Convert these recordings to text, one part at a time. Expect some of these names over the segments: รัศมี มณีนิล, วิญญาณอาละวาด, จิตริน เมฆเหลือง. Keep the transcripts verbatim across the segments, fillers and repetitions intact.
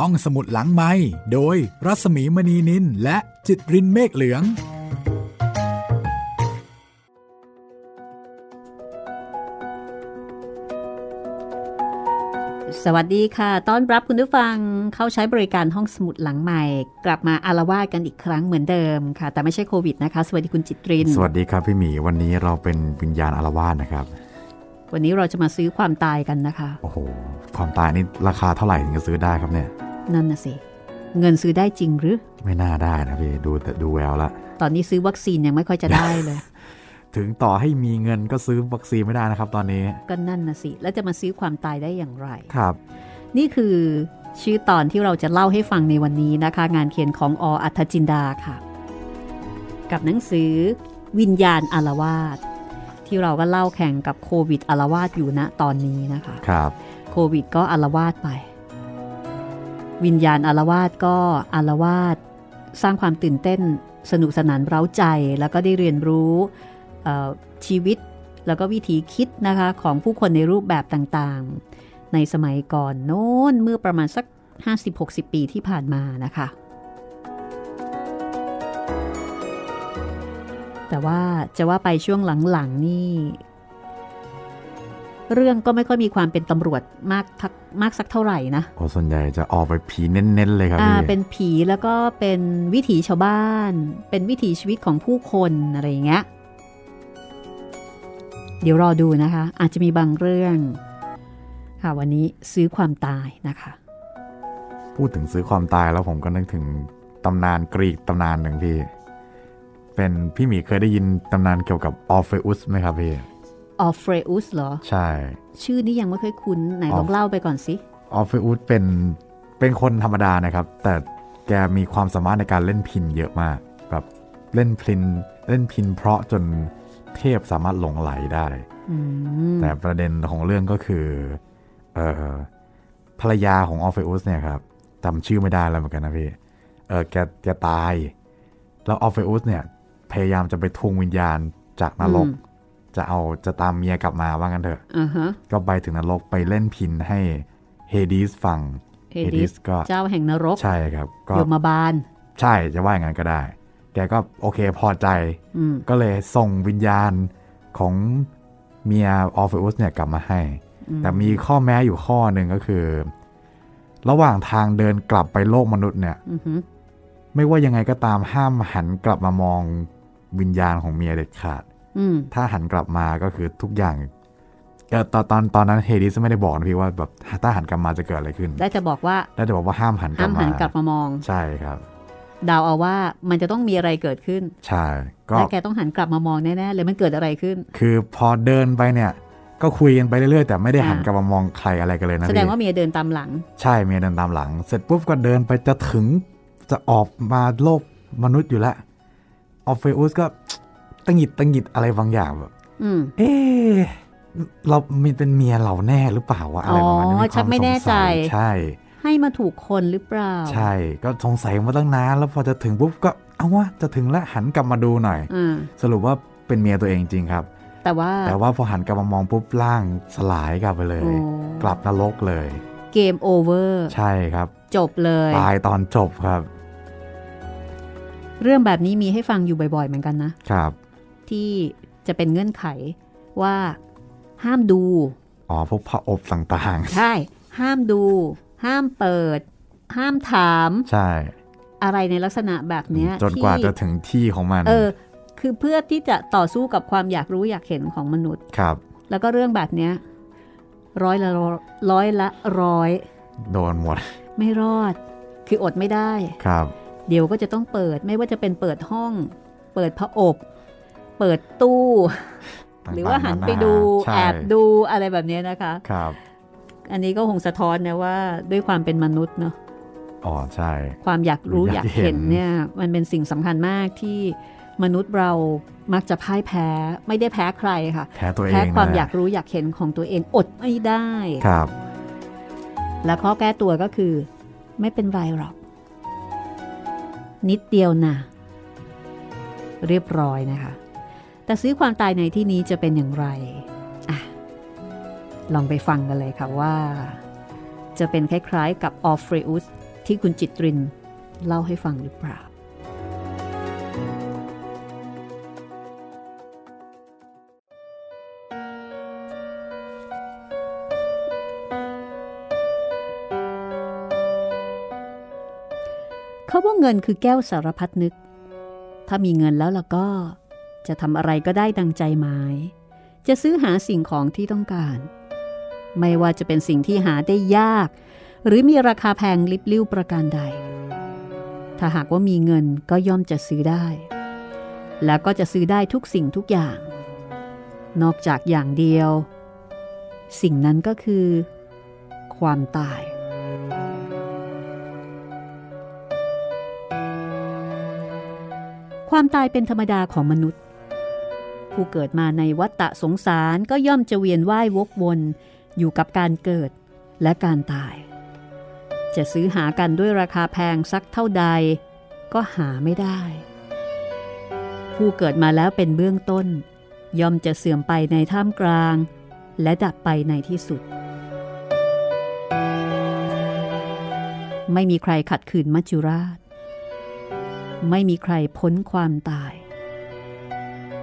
ห้องสมุดหลังไมค์โดยรัศมีมณีนินและจิตรินเมฆเหลืองสวัสดีค่ะต้อนรับคุณผู้ฟังเข้าใช้บริการห้องสมุดหลังใหม่กลับมาอาละวาดกันอีกครั้งเหมือนเดิมค่ะแต่ไม่ใช่โควิดนะคะสวัสดีคุณจิตรินสวัสดีครับพี่หมีวันนี้เราเป็นวิญญาณอาละวาดนะครับวันนี้เราจะมาซื้อความตายกันนะคะโอ้โหความตายนี่ราคาเท่าไหร่ถึงจะซื้อได้ครับเนี่ยนั่นน่ะสิเงินซื้อได้จริงหรือไม่น่าได้นะพี่ดูแต่ดูแววละตอนนี้ซื้อวัคซีนยังไม่ค่อยจะได้เลย ถึงต่อให้มีเงินก็ซื้อวัคซีนไม่ได้นะครับตอนนี้ก็นั่นนะสิแล้วจะมาซื้อความตายได้อย่างไรครับนี่คือชื่อตอนที่เราจะเล่าให้ฟังในวันนี้นะคะงานเขียนของอ.อัฐจินดาค่ะกับหนังสือวิญญาณอาละวาดที่เราก็เล่าแข่งกับโควิดอาละวาดอยู่ณตอนนี้นะคะครับโควิดก็อาละวาดไปวิญญาณอาละวาดก็อาละวาดสร้างความตื่นเต้นสนุกสนานเร้าใจแล้วก็ได้เรียนรู้ชีวิตแล้วก็วิธีคิดนะคะของผู้คนในรูปแบบต่างๆในสมัยก่อนโน้นเมื่อประมาณสัก ห้าสิบถึงหกสิบ ปีที่ผ่านมานะคะแต่ว่าจะว่าไปช่วงหลังๆนี่เรื่องก็ไม่ค่อยมีความเป็นตำรวจมากทักมากสักเท่าไหร่นะโอ้ส่วนใหญ่จะออกไปผีเน้นๆเลยครับอ่าเป็นผีแล้วก็เป็นวิถีชาวบ้านเป็นวิถีชีวิตของผู้คนอะไรอย่างเงี้ยเดี๋ยวรอดูนะคะอาจจะมีบางเรื่องค่ะวันนี้ซื้อความตายนะคะพูดถึงซื้อความตายแล้วผมก็นึกถึงตำนานกรีกตำนานหนึ่งพี่เป็นพี่หมีเคยได้ยินตำนานเกี่ยวกับออร์เฟอุสไหมครับพี่ออร์เฟอุสเหรอใช่ชื่อนี้ยังไม่เคยคุ้นไหนลองเล่าไปก่อนสิออร์เฟอุสเป็นเป็นคนธรรมดานะครับแต่แกมีความสามารถในการเล่นพิณเยอะมากแบบเล่นพิณเล่นพิณเพราะจนเทพสามารถหลงไหลได้แต่ประเด็นของเรื่องก็คือเอ่อภรรยาของออร์เฟอุสเนี่ยครับจำชื่อไม่ได้แล้วเหมือนกันนะพี่เออแกแกตายแล้วออร์เฟอุสเนี่ยพยายามจะไปทวงวิญญาณจากนรกจะเอาจะตามเมียกลับมาว่างั้นเถอะ uh-huh. ก็ไปถึงนรกไปเล่นพิณให้เฮดิสฟังเฮดิสก็เจ้าแห่งนรกใช่ครับก็ยมบาลใช่จะว่าอย่างนั้นก็ได้แกก็โอเคพอใจก็เลยส่งวิญญาณของเมียออร์เฟอุสเนี่ยกลับมาให้แต่มีข้อแม้อยู่ข้อหนึ่งก็คือระหว่างทางเดินกลับไปโลกมนุษย์เนี่ยไม่ว่ายังไงก็ตามห้ามหันกลับมามองวิญญาณของเมียเด็ดขาดถ้าหันกลับมาก็คือทุกอย่างตอนตอนตอนนั้นเฮดิสไม่ได้บอกนะพี่ว่าแบบถ้าหันกลับมาจะเกิดอะไรขึ้นได้แต่บอกว่าได้แต่บอกว่าห้ามหันกลับมาห้ามหันกลับมามองใช่ครับเดาเอาว่ามันจะต้องมีอะไรเกิดขึ้นใช่ก็แล้วแกต้องหันกลับมามองแน่ๆเลยมันเกิดอะไรขึ้นคือพอเดินไปเนี่ยก็คุยกันไปเรื่อยๆแต่ไม่ได้หันกลับมามองใครอะไรกันเลยนะแสดงว่าเมียเดินตามหลังใช่เมียเดินตามหลังเสร็จปุ๊บก็เดินไปจะถึงจะออกมาโลกมนุษย์อยู่แล้วออร์เฟอุสก็ตังหิดตังหิดอะไรบางอย่างแบบเออเรามีเป็นเมียเราแน่หรือเปล่าวะอะไรประมาณนี้ชักไม่แน่ใจใช่ให้มาถูกคนหรือเปล่าใช่ก็สงสัยมาตั้งนานแล้วพอจะถึงปุ๊บก็เอาว่าจะถึงแล้วหันกลับมาดูหน่อยสรุปว่าเป็นเมียตัวเองจริงครับแต่ว่าแต่ว่าพอหันกลับมามองปุ๊บร่างสลายกลับไปเลยกลับนรกเลยเกมโอเวอร์ใช่ครับจบเลยตายตอนจบครับเรื่องแบบนี้มีให้ฟังอยู่บ่อยๆเหมือนกันนะครับที่จะเป็นเงื่อนไขว่าห้ามดูอ๋อพวกพระอบต่างๆใช่ห้ามดูห้ามเปิดห้ามถามใช่อะไรในลักษณะแบบนี้จนกว่าจะถึงที่ของมันเออคือเพื่อที่จะต่อสู้กับความอยากรู้อยากเห็นของมนุษย์ครับแล้วก็เรื่องแบบนี้ร้อยละร้อยละร้อยโดนหมดไม่รอดคืออดไม่ได้ครับเดี๋ยวก็จะต้องเปิดไม่ว่าจะเป็นเปิดห้องเปิดผอบเปิดตู้หรือว่าหันไปดูแอบดูอะไรแบบนี้นะคะครับอันนี้ก็คงสะท้อนนะว่าด้วยความเป็นมนุษย์เนาะอ๋อใช่ความอยากรู้อยากเห็นเนี่ยมันเป็นสิ่งสำคัญมากที่มนุษย์เรามักจะพ่ายแพ้ไม่ได้แพ้ใครค่ะแพ้ตัวเองแพ้ความอยากรู้อยากเห็นของตัวเองอดไม่ได้ครับและข้อแก้ตัวก็คือไม่เป็นไรหรอกนิดเดียวนะเรียบร้อยนะคะแต่ซื้อความตายในที่นี้จะเป็นอย่างไรอ่ะลองไปฟังกันเลยค่ะว่าจะเป็นคล้ายๆกับออร์เฟอุส ที่คุณจิตรินเล่าให้ฟังหรือเปล่าเขาว่าเงินคือแก้วสารพัดนึกถ้ามีเงินแล้วล่ะก็จะทำอะไรก็ได้ดังใจหมายจะซื้อหาสิ่งของที่ต้องการไม่ว่าจะเป็นสิ่งที่หาได้ยากหรือมีราคาแพงลิบลิ่วประการใดถ้าหากว่ามีเงินก็ย่อมจะซื้อได้และก็จะซื้อได้ทุกสิ่งทุกอย่างนอกจากอย่างเดียวสิ่งนั้นก็คือความตายความตายเป็นธรรมดาของมนุษย์ผู้เกิดมาในวัฏฏะสงสารก็ย่อมจะเวียนว่าย ว, วกวนอยู่กับการเกิดและการตายจะซื้อหากันด้วยราคาแพงสักเท่าใดก็หาไม่ได้ผู้เกิดมาแล้วเป็นเบื้องต้นย่อมจะเสื่อมไปในท่ามกลางและดับไปในที่สุดไม่มีใครขัดขืนมัจจุราชไม่มีใครพ้นความตาย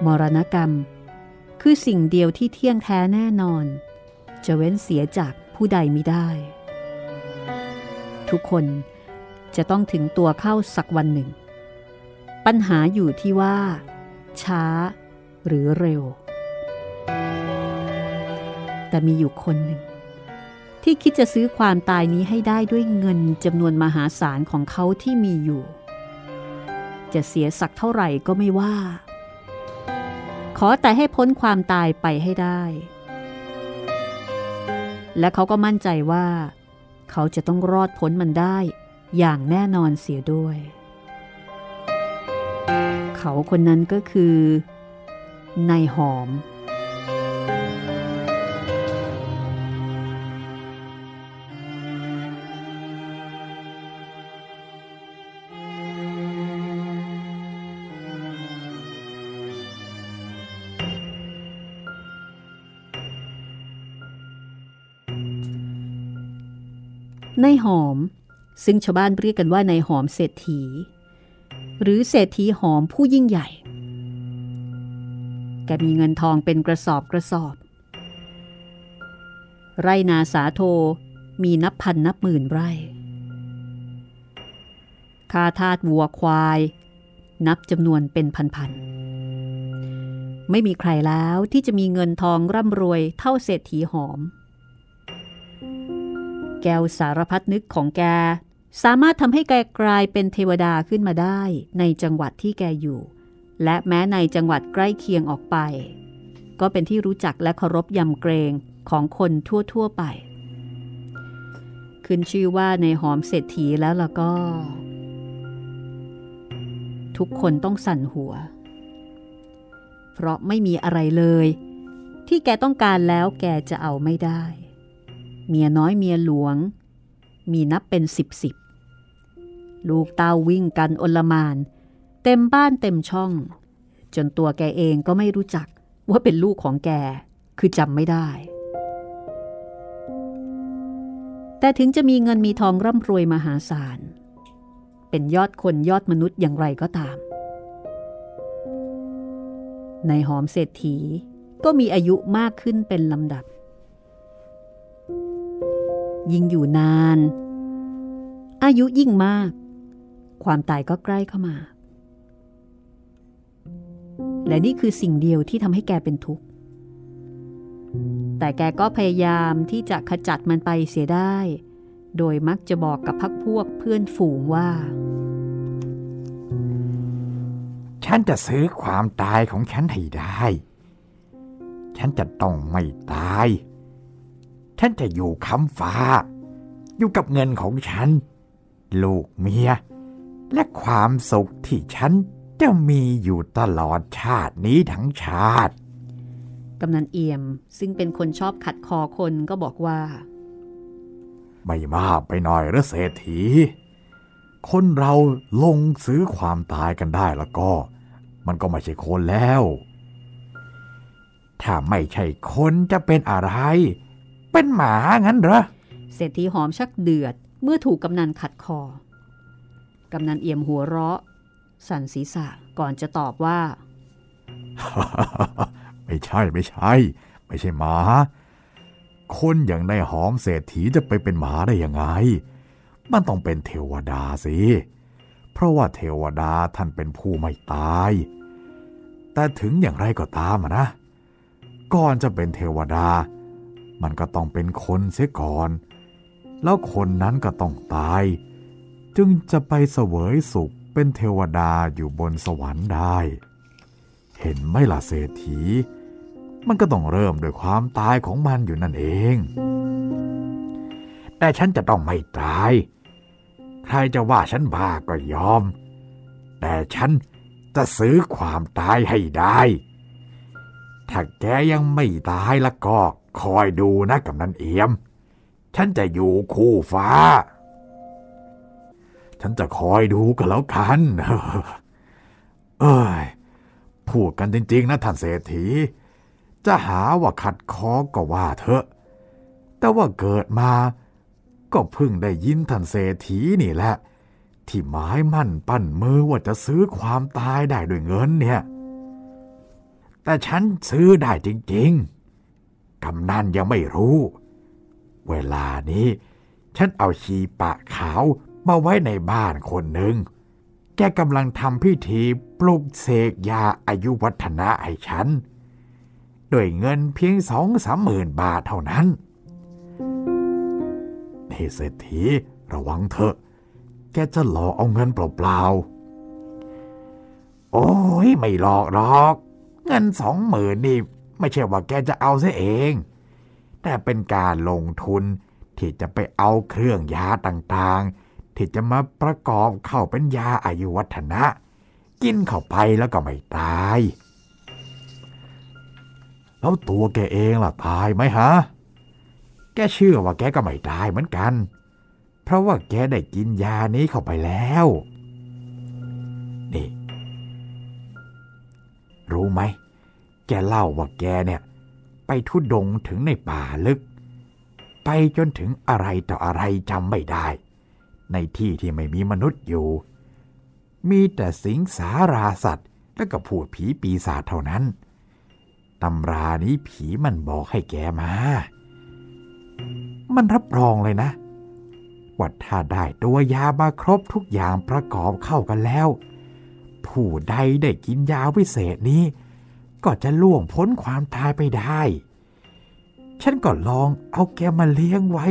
มรณกรรมคือสิ่งเดียวที่เที่ยงแท้แน่นอนจะเว้นเสียจากผู้ใดมิได้ทุกคนจะต้องถึงตัวเข้าสักวันหนึ่งปัญหาอยู่ที่ว่าช้าหรือเร็วแต่มีอยู่คนหนึ่งที่คิดจะซื้อความตายนี้ให้ได้ด้วยเงินจำนวนมหาศาลของเขาที่มีอยู่จะเสียสักเท่าไหร่ก็ไม่ว่าขอแต่ให้พ้นความตายไปให้ได้และเขาก็มั่นใจว่าเขาจะต้องรอดพ้นมันได้อย่างแน่นอนเสียด้วยเขาคนนั้นก็คือนายหอมนายหอมซึ่งชาวบ้านเรียกกันว่านายหอมเศรษฐีหรือเศรษฐีหอมผู้ยิ่งใหญ่แกมีเงินทองเป็นกระสอบกระสอบไร่นาสาโทมีนับพันนับหมื่นไร่ค่าทาสวัวควายนับจำนวนเป็นพันๆไม่มีใครแล้วที่จะมีเงินทองร่ำรวยเท่าเศรษฐีหอมแก้วสารพัดนึกของแกสามารถทำให้แกกลายเป็นเทวดาขึ้นมาได้ในจังหวัดที่แกอยู่และแม้ในจังหวัดใกล้เคียงออกไปก็เป็นที่รู้จักและเคารพยำเกรงของคนทั่วๆไปขึ้นชื่อว่าในหอมเศรษฐีแล้วล่ะก็ทุกคนต้องสั่นหัวเพราะไม่มีอะไรเลยที่แกต้องการแล้วแกจะเอาไม่ได้เมียน้อยเมียหลวงมีนับเป็นสิบสิบลูกเต้าวิ่งกันอลหม่านเต็มบ้านเต็มช่องจนตัวแกเองก็ไม่รู้จักว่าเป็นลูกของแกคือจำไม่ได้แต่ถึงจะมีเงินมีทองร่ำรวยมหาศาลเป็นยอดคนยอดมนุษย์อย่างไรก็ตามนายหอมเศรษฐีก็มีอายุมากขึ้นเป็นลำดับยิ่งอยู่นานอายุยิ่งมากความตายก็ใกล้เข้ามาและนี่คือสิ่งเดียวที่ทำให้แกเป็นทุกข์แต่แกก็พยายามที่จะขจัดมันไปเสียได้โดยมักจะบอกกับพรรคพวกเพื่อนฝูงว่าฉันจะซื้อความตายของฉันให้ได้ฉันจะต้องไม่ตายฉันจะอยู่ค้ำฟ้าอยู่กับเงินของฉันลูกเมียและความสุขที่ฉันจะมีอยู่ตลอดชาตินี้ทั้งชาติกำนันเอี่ยมซึ่งเป็นคนชอบขัดคอคนก็บอกว่าไม่มากไปหน่อยหรือเศรษฐีคนเราลงซื้อความตายกันได้แล้วก็มันก็ไม่ใช่คนแล้วถ้าไม่ใช่คนจะเป็นอะไรเป็นหมางั้นเหรอเศรษฐีหอมชักเดือด เมื่อถูกกำนันขัดคอกำนันเอี่ยมหัวเราะสั่นศีรษะก่อนจะตอบว่า ไม่ใช่ไม่ใช่ไม่ใช่หมาคนอย่างนายหอมเศรษฐีจะไปเป็นหมาได้ยังไงมันต้องเป็นเทวดาสิเพราะว่าเทวดาท่านเป็นผู้ไม่ตายแต่ถึงอย่างไรก็ตามนะก่อนจะเป็นเทวดามันก็ต้องเป็นคนเสียก่อนแล้วคนนั้นก็ต้องตายจึงจะไปเสวยสุขเป็นเทวดาอยู่บนสวรรค์ได้เห็นไหมล่ะเศรษฐีมันก็ต้องเริ่มด้วยความตายของมันอยู่นั่นเองแต่ฉันจะต้องไม่ตายใครจะว่าฉันบ้าก็ยอมแต่ฉันจะซื้อความตายให้ได้ถ้าแกยังไม่ตายแล้วก็คอยดูนะกำนันเอี่ยมฉันจะอยู่คู่ฟ้าฉันจะคอยดูก็แล้วกันเอ้ยพูดกันจริงๆนะท่านเศรษฐีจะหาว่าขัดคอก็ว่าเถอะแต่ว่าเกิดมาก็เพิ่งได้ยินท่านเศรษฐีนี่แหละที่หมายมั่นปั้นมือว่าจะซื้อความตายได้ด้วยเงินเนี่ยแต่ฉันซื้อได้จริงๆกำนันยังไม่รู้เวลานี้ฉันเอาชีปะขาวมาไว้ในบ้านคนหนึ่งแกกำลังทำพิธีปลุกเสกยาอายุวัฒนะให้ฉันด้วยเงินเพียงสองสามหมื่นบาทเท่านั้นนี่เศรษฐีระวังเถอะแกจะหลอกเอาเงินเปล่าๆโอ้ยไม่หลอกหรอกเงินสองหมื่นนี่ไม่ใช่ว่าแกจะเอาซะเองแต่เป็นการลงทุนที่จะไปเอาเครื่องยาต่างๆที่จะมาประกอบเข้าเป็นยาอายุวัฒนะกินเข้าไปแล้วก็ไม่ตายแล้วตัวแกเองล่ะตายไหมฮะแกเชื่อว่าแกก็ไม่ตายเหมือนกันเพราะว่าแกได้กินยานี้เข้าไปแล้วนี่รู้ไหมแกเล่าว่าแกเนี่ยไปทุดงถึงในป่าลึกไปจนถึงอะไรต่ออะไรจำไม่ได้ในที่ที่ไม่มีมนุษย์อยู่มีแต่สิงสาราสัตว์และก็พูดผีปีศาจเท่านั้นตำรานี้ผีมันบอกให้แกมามันรับรองเลยนะว่าถ้าได้ตัวยามาครบทุกอย่างประกอบเข้ากันแล้วผู้ใดได้กินยาวิเศษนี้ก็จะล่วงพ้นความตายไปได้ฉันก็ลองเอาแกมาเลี้ยงไว้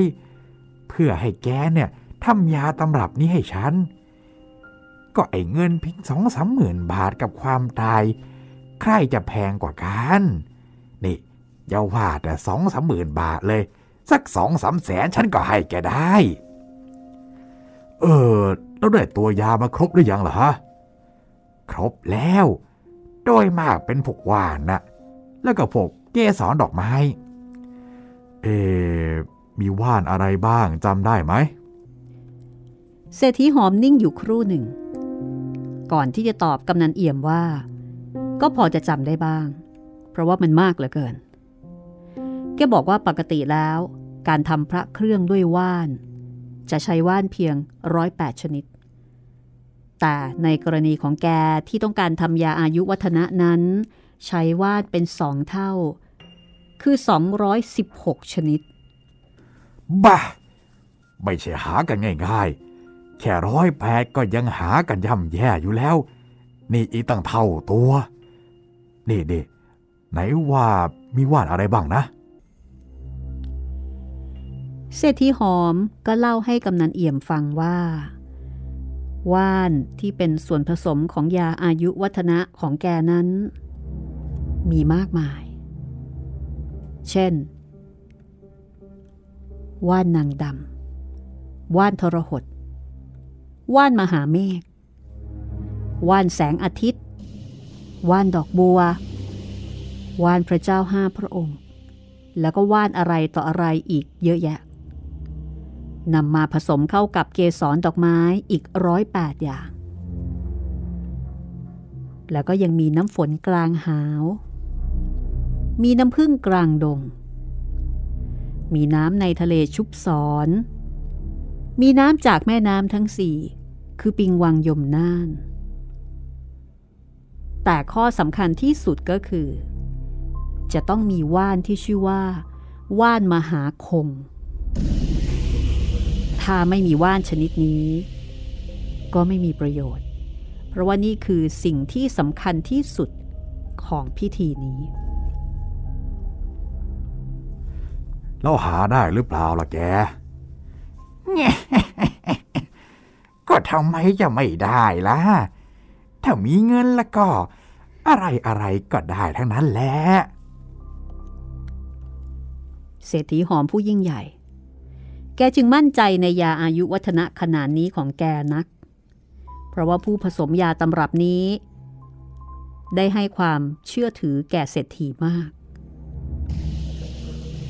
เพื่อให้แกเนี่ยทำยาตำรับนี้ให้ฉันก็ไอ้เงินเพียงสองสามหมื่นบาทกับความตายใครจะแพงกว่ากันนี่อย่าว่าแต่สองสามหมื่นบาทเลยสักสองสามแสนฉันก็ให้แกได้เออแล้วได้ตัวยามาครบหรือยังล่ะฮะครบแล้วโดยมากเป็นพวกว่านนะแล้วก็พวกเกสรดอกไม้เอมีว่านอะไรบ้างจำได้ไหมเศรษฐีหอมนิ่งอยู่ครู่หนึ่งก่อนที่จะตอบกำนันเอี่ยมว่าก็พอจะจำได้บ้างเพราะว่ามันมากเหลือเกินแกบอกว่าปกติแล้วการทำพระเครื่องด้วยว่านจะใช้ว่านเพียงร้อยแปดชนิดแต่ในกรณีของแกที่ต้องการทำยาอายุวัฒนะนั้นใช้ว่านเป็นสองเท่าคือสองร้อยสิบหกชนิดบ้าไม่ใช่หากันง่ายๆแค่ร้อยแปดก็ยังหากันย่ำแย่อยู่แล้วนี่อีกตั้งเท่าตัวนี่ดิไหนว่ามีว่านอะไรบ้างนะเศรษฐีหอมก็เล่าให้กำนันเอี่ยมฟังว่าว่านที่เป็นส่วนผสมของยาอายุวัฒนะของแกนั้นมีมากมายเช่นว่านนางดำว่านทรหดว่านมหาเมฆว่านแสงอาทิตย์ว่านดอกบัวว่านพระเจ้าห้าพระองค์แล้วก็ว่านอะไรต่ออะไรอีกเยอะแยะนำมาผสมเข้ากับเกสรดอกไม้อีกร้อยแปดอย่างแล้วก็ยังมีน้ำฝนกลางหาวมีน้ำผึ้งกลางดงมีน้ำในทะเลชุบสอน มีน้ำจากแม่น้ำทั้งสี่คือปิงวังยมน่านแต่ข้อสำคัญที่สุดก็คือจะต้องมีว่านที่ชื่อว่าว่านมหาคมถ้าไม่มีว่านชนิดนี้ก็ไม่มีประโยชน์เพราะว่านี่คือสิ่งที่สำคัญที่สุดของพิธีนี้แล้วหาได้หรือเปล่าล่ะแกเนี่ย ก็ทำไมจะไม่ได้ล่ะถ้ามีเงินแล้วก็อะไรอะไรก็ได้ทั้งนั้นแหละเศรษฐีหอมผู้ยิ่งใหญ่แกจึงมั่นใจในยาอายุวัฒนะขนาดนี้ของแกนักเพราะว่าผู้ผสมยาตำรับนี้ได้ให้ความเชื่อถือแก่เศรษฐีมาก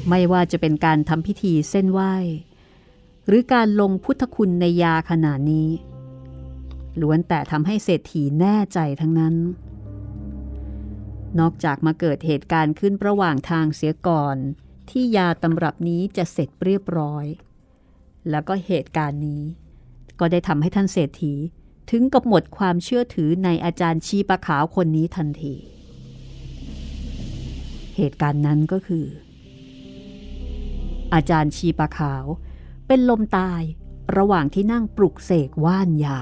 ไม่ว่าจะเป็นการทำพิธีเส้นไหว้หรือการลงพุทธคุณในยาขนาดนี้ล้วนแต่ทำให้เศรษฐีแน่ใจทั้งนั้นนอกจากมาเกิดเหตุการณ์ขึ้นระหว่างทางเสียก่อนที่ยาตำรับนี้จะเสร็จเรียบร้อยแล้วก็เหตุการณ์นี้ก็ได้ทำให้ท่านเศรษฐีถึงกับหมดความเชื่อถือในอาจารย์ชีปะขาวคนนี้ทันทีเหตุการณ์นั้นก็คืออาจารย์ชีปะขาวเป็นลมตายระหว่างที่นั่งปลุกเสกว่านยา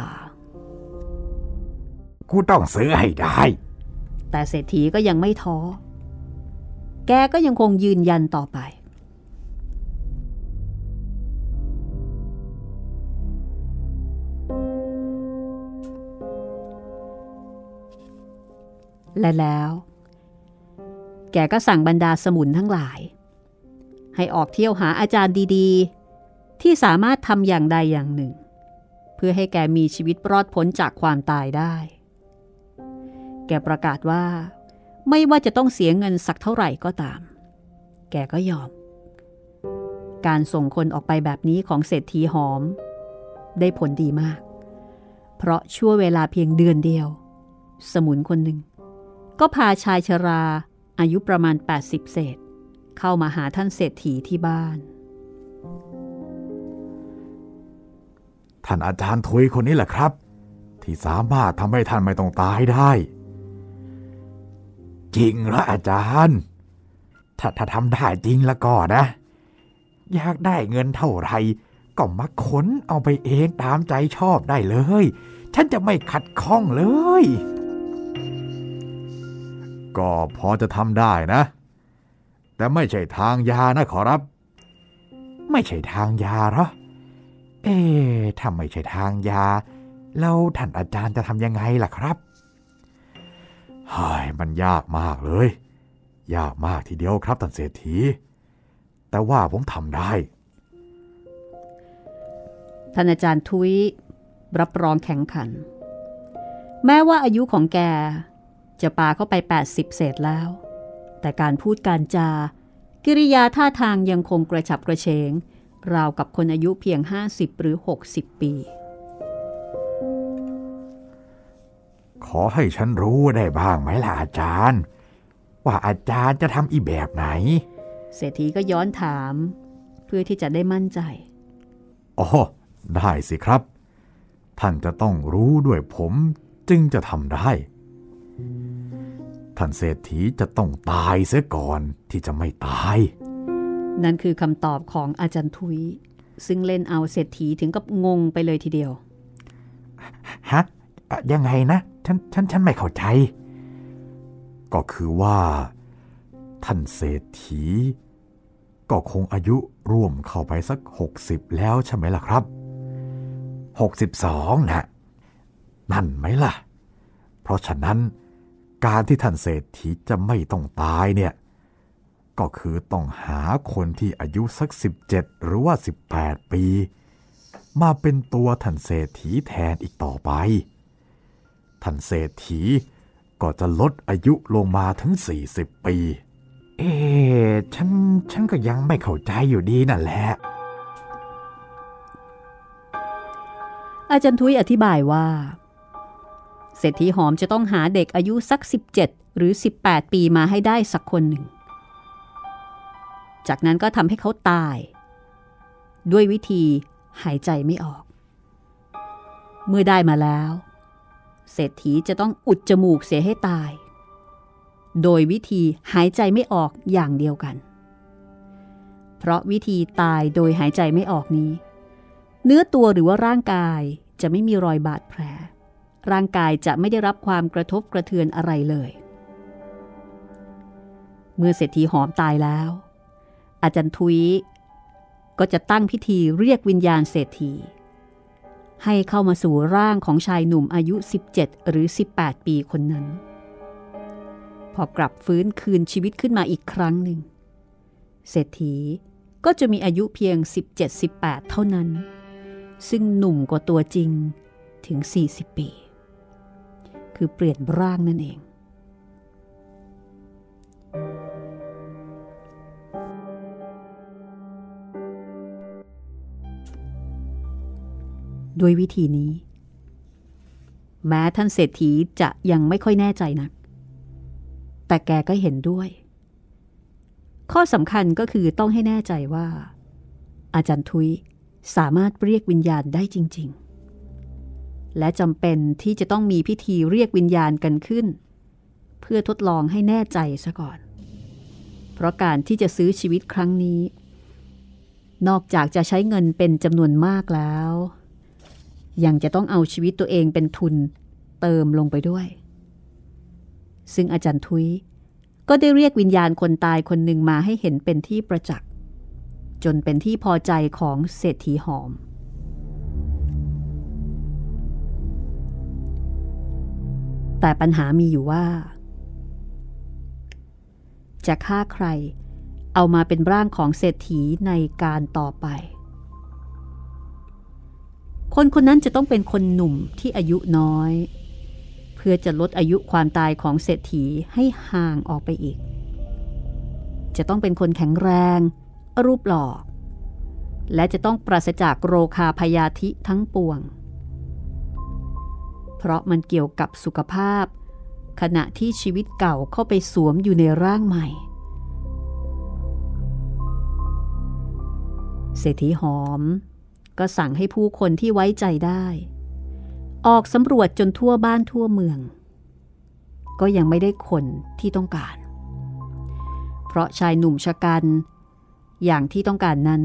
กูต้องซื้อให้ได้แต่เศรษฐีก็ยังไม่ท้อแกก็ยังคงยืนยันต่อไปและแล้วแกก็สั่งบรรดาสมุนทั้งหลายให้ออกเที่ยวหาอาจารย์ดีๆที่สามารถทำอย่างใดอย่างหนึ่งเพื่อให้แกมีชีวิตรอดพ้นจากความตายได้แกประกาศว่าไม่ว่าจะต้องเสียเงินสักเท่าไหร่ก็ตามแกก็ยอมการส่งคนออกไปแบบนี้ของเศรษฐีหอมได้ผลดีมากเพราะชั่วเวลาเพียงเดือนเดียวสมุนคนหนึ่งก็พาชายชราอายุประมาณแปดสิบเศษเข้ามาหาท่านเศรษฐีที่บ้านท่านอาจารย์ทุยคนนี้แหละครับที่สามารถทำให้ท่านไม่ต้องตายได้จริงเหรออาจารย์ถ้าถ้าทำได้จริงแล้วก็นะอยากได้เงินเท่าไรก็มาค้นเอาไปเองตามใจชอบได้เลยฉันจะไม่ขัดข้องเลยก็พอจะทำได้นะแต่ไม่ใช่ทางยานะขอรับไม่ใช่ทางยาหรอเอ๊ะถ้าไม่ใช่ทางยาแล้วท่านอาจารย์จะทำยังไงล่ะครับเฮ้ยมันยากมากเลยยากมากทีเดียวครับท่านเศรษฐีแต่ว่าผมทำได้ท่านอาจารย์ทุยรับรองแข็งขันแม้ว่าอายุของแกจะปาเข้าไปแปดสิบเศษแล้วแต่การพูดการจากิริยาท่าทางยังคงกระฉับกระเฉงราวกับคนอายุเพียงห้าสิบหรือหกสิบปีขอให้ฉันรู้ได้บ้างไหมล่ะอาจารย์ว่าอาจารย์จะทำอีแบบไหนเศรษฐีก็ย้อนถามเพื่อที่จะได้มั่นใจอ๋อได้สิครับท่านจะต้องรู้ด้วยผมจึงจะทำได้ท่านเศรษฐีจะต้องตายเสียก่อนที่จะไม่ตายนั่นคือคำตอบของอาจารย์ทุยซึ่งเล่นเอาเศรษฐีถึงกับงงไปเลยทีเดียวฮะยังไงนะฉันฉันฉันไม่เข้าใจก็คือว่าท่านเศรษฐีก็คงอายุร่วมเข้าไปสักหกสิบแล้วใช่ไหมล่ะครับหกสิบสองนะนั่นไหมล่ะเพราะฉะนั้นการที่ท่านเศรษฐีจะไม่ต้องตายเนี่ยก็คือต้องหาคนที่อายุสักสิบเจ็ดหรือว่าสิบแปดปีมาเป็นตัวท่านเศรษฐีแทนอีกต่อไปท่านเศรษฐีก็จะลดอายุลงมาถึงสี่สิบปีเอ๊ะฉันฉันก็ยังไม่เข้าใจอยู่ดีนั่นแหละอาจารย์ทุยอธิบายว่าเศรษฐีหอมจะต้องหาเด็กอายุสักสิบเจ็ดหรือสิบแปดปีมาให้ได้สักคนหนึ่งจากนั้นก็ทำให้เขาตายด้วยวิธี หายใจไม่ออกเมื่อได้มาแล้วเศรษฐีจะต้องอุดจมูกเสียให้ตายโดยวิธีหายใจไม่ออกอย่างเดียวกันเพราะวิธีตายโดยหายใจไม่ออกนี้เนื้อตัวหรือว่าร่างกายจะไม่มีรอยบาดแผลร่างกายจะไม่ได้รับความกระทบกระเทือนอะไรเลยเมื่อเศรษฐีหอมตายแล้วอาจารย์ทุยก็จะตั้งพิธีเรียกวิญญาณเศรษฐีให้เข้ามาสู่ร่างของชายหนุ่มอายุสิบเจ็ดหรือสิบแปดปีคนนั้นพอกลับฟื้นคืนชีวิตขึ้นมาอีกครั้งหนึ่งเศรษฐีก็จะมีอายุเพียง สิบเจ็ดถึงสิบแปด เท่านั้นซึ่งหนุ่มกว่าตัวจริงถึงสี่สิบปีคือเปลี่ยนร่างนั่นเองด้วยวิธีนี้แม้ท่านเศรษฐีจะยังไม่ค่อยแน่ใจนักแต่แกก็เห็นด้วยข้อสำคัญก็คือต้องให้แน่ใจว่าอาจารย์ทุยสามารถเรียกวิญญาณได้จริงๆและจำเป็นที่จะต้องมีพิธีเรียกวิญญาณกันขึ้นเพื่อทดลองให้แน่ใจซะก่อนเพราะการที่จะซื้อชีวิตครั้งนี้นอกจากจะใช้เงินเป็นจำนวนมากแล้วยังจะต้องเอาชีวิตตัวเองเป็นทุนเติมลงไปด้วยซึ่งอาจารย์ทุยก็ได้เรียกวิญญาณคนตายคนหนึ่งมาให้เห็นเป็นที่ประจักษ์จนเป็นที่พอใจของเศรษฐีหอมแต่ปัญหามีอยู่ว่าจะฆ่าใครเอามาเป็นร่างของเศรษฐีในการต่อไปคนคนนั้นจะต้องเป็นคนหนุ่มที่อายุน้อยเพื่อจะลดอายุความตายของเศรษฐีให้ห่างออกไปอีกจะต้องเป็นคนแข็งแรงรูปหล่อและจะต้องปราศจากโรคาพยาธิทั้งปวงเพราะมันเกี่ยวกับสุขภาพขณะที่ชีวิตเก่าเข้าไปสวมอยู่ในร่างใหม่เศรษฐีหอมก็สั่งให้ผู้คนที่ไว้ใจได้ออกสำรวจจนทั่วบ้านทั่วเมืองก็ยังไม่ได้คนที่ต้องการเพราะชายหนุ่มชะกันอย่างที่ต้องการนั้น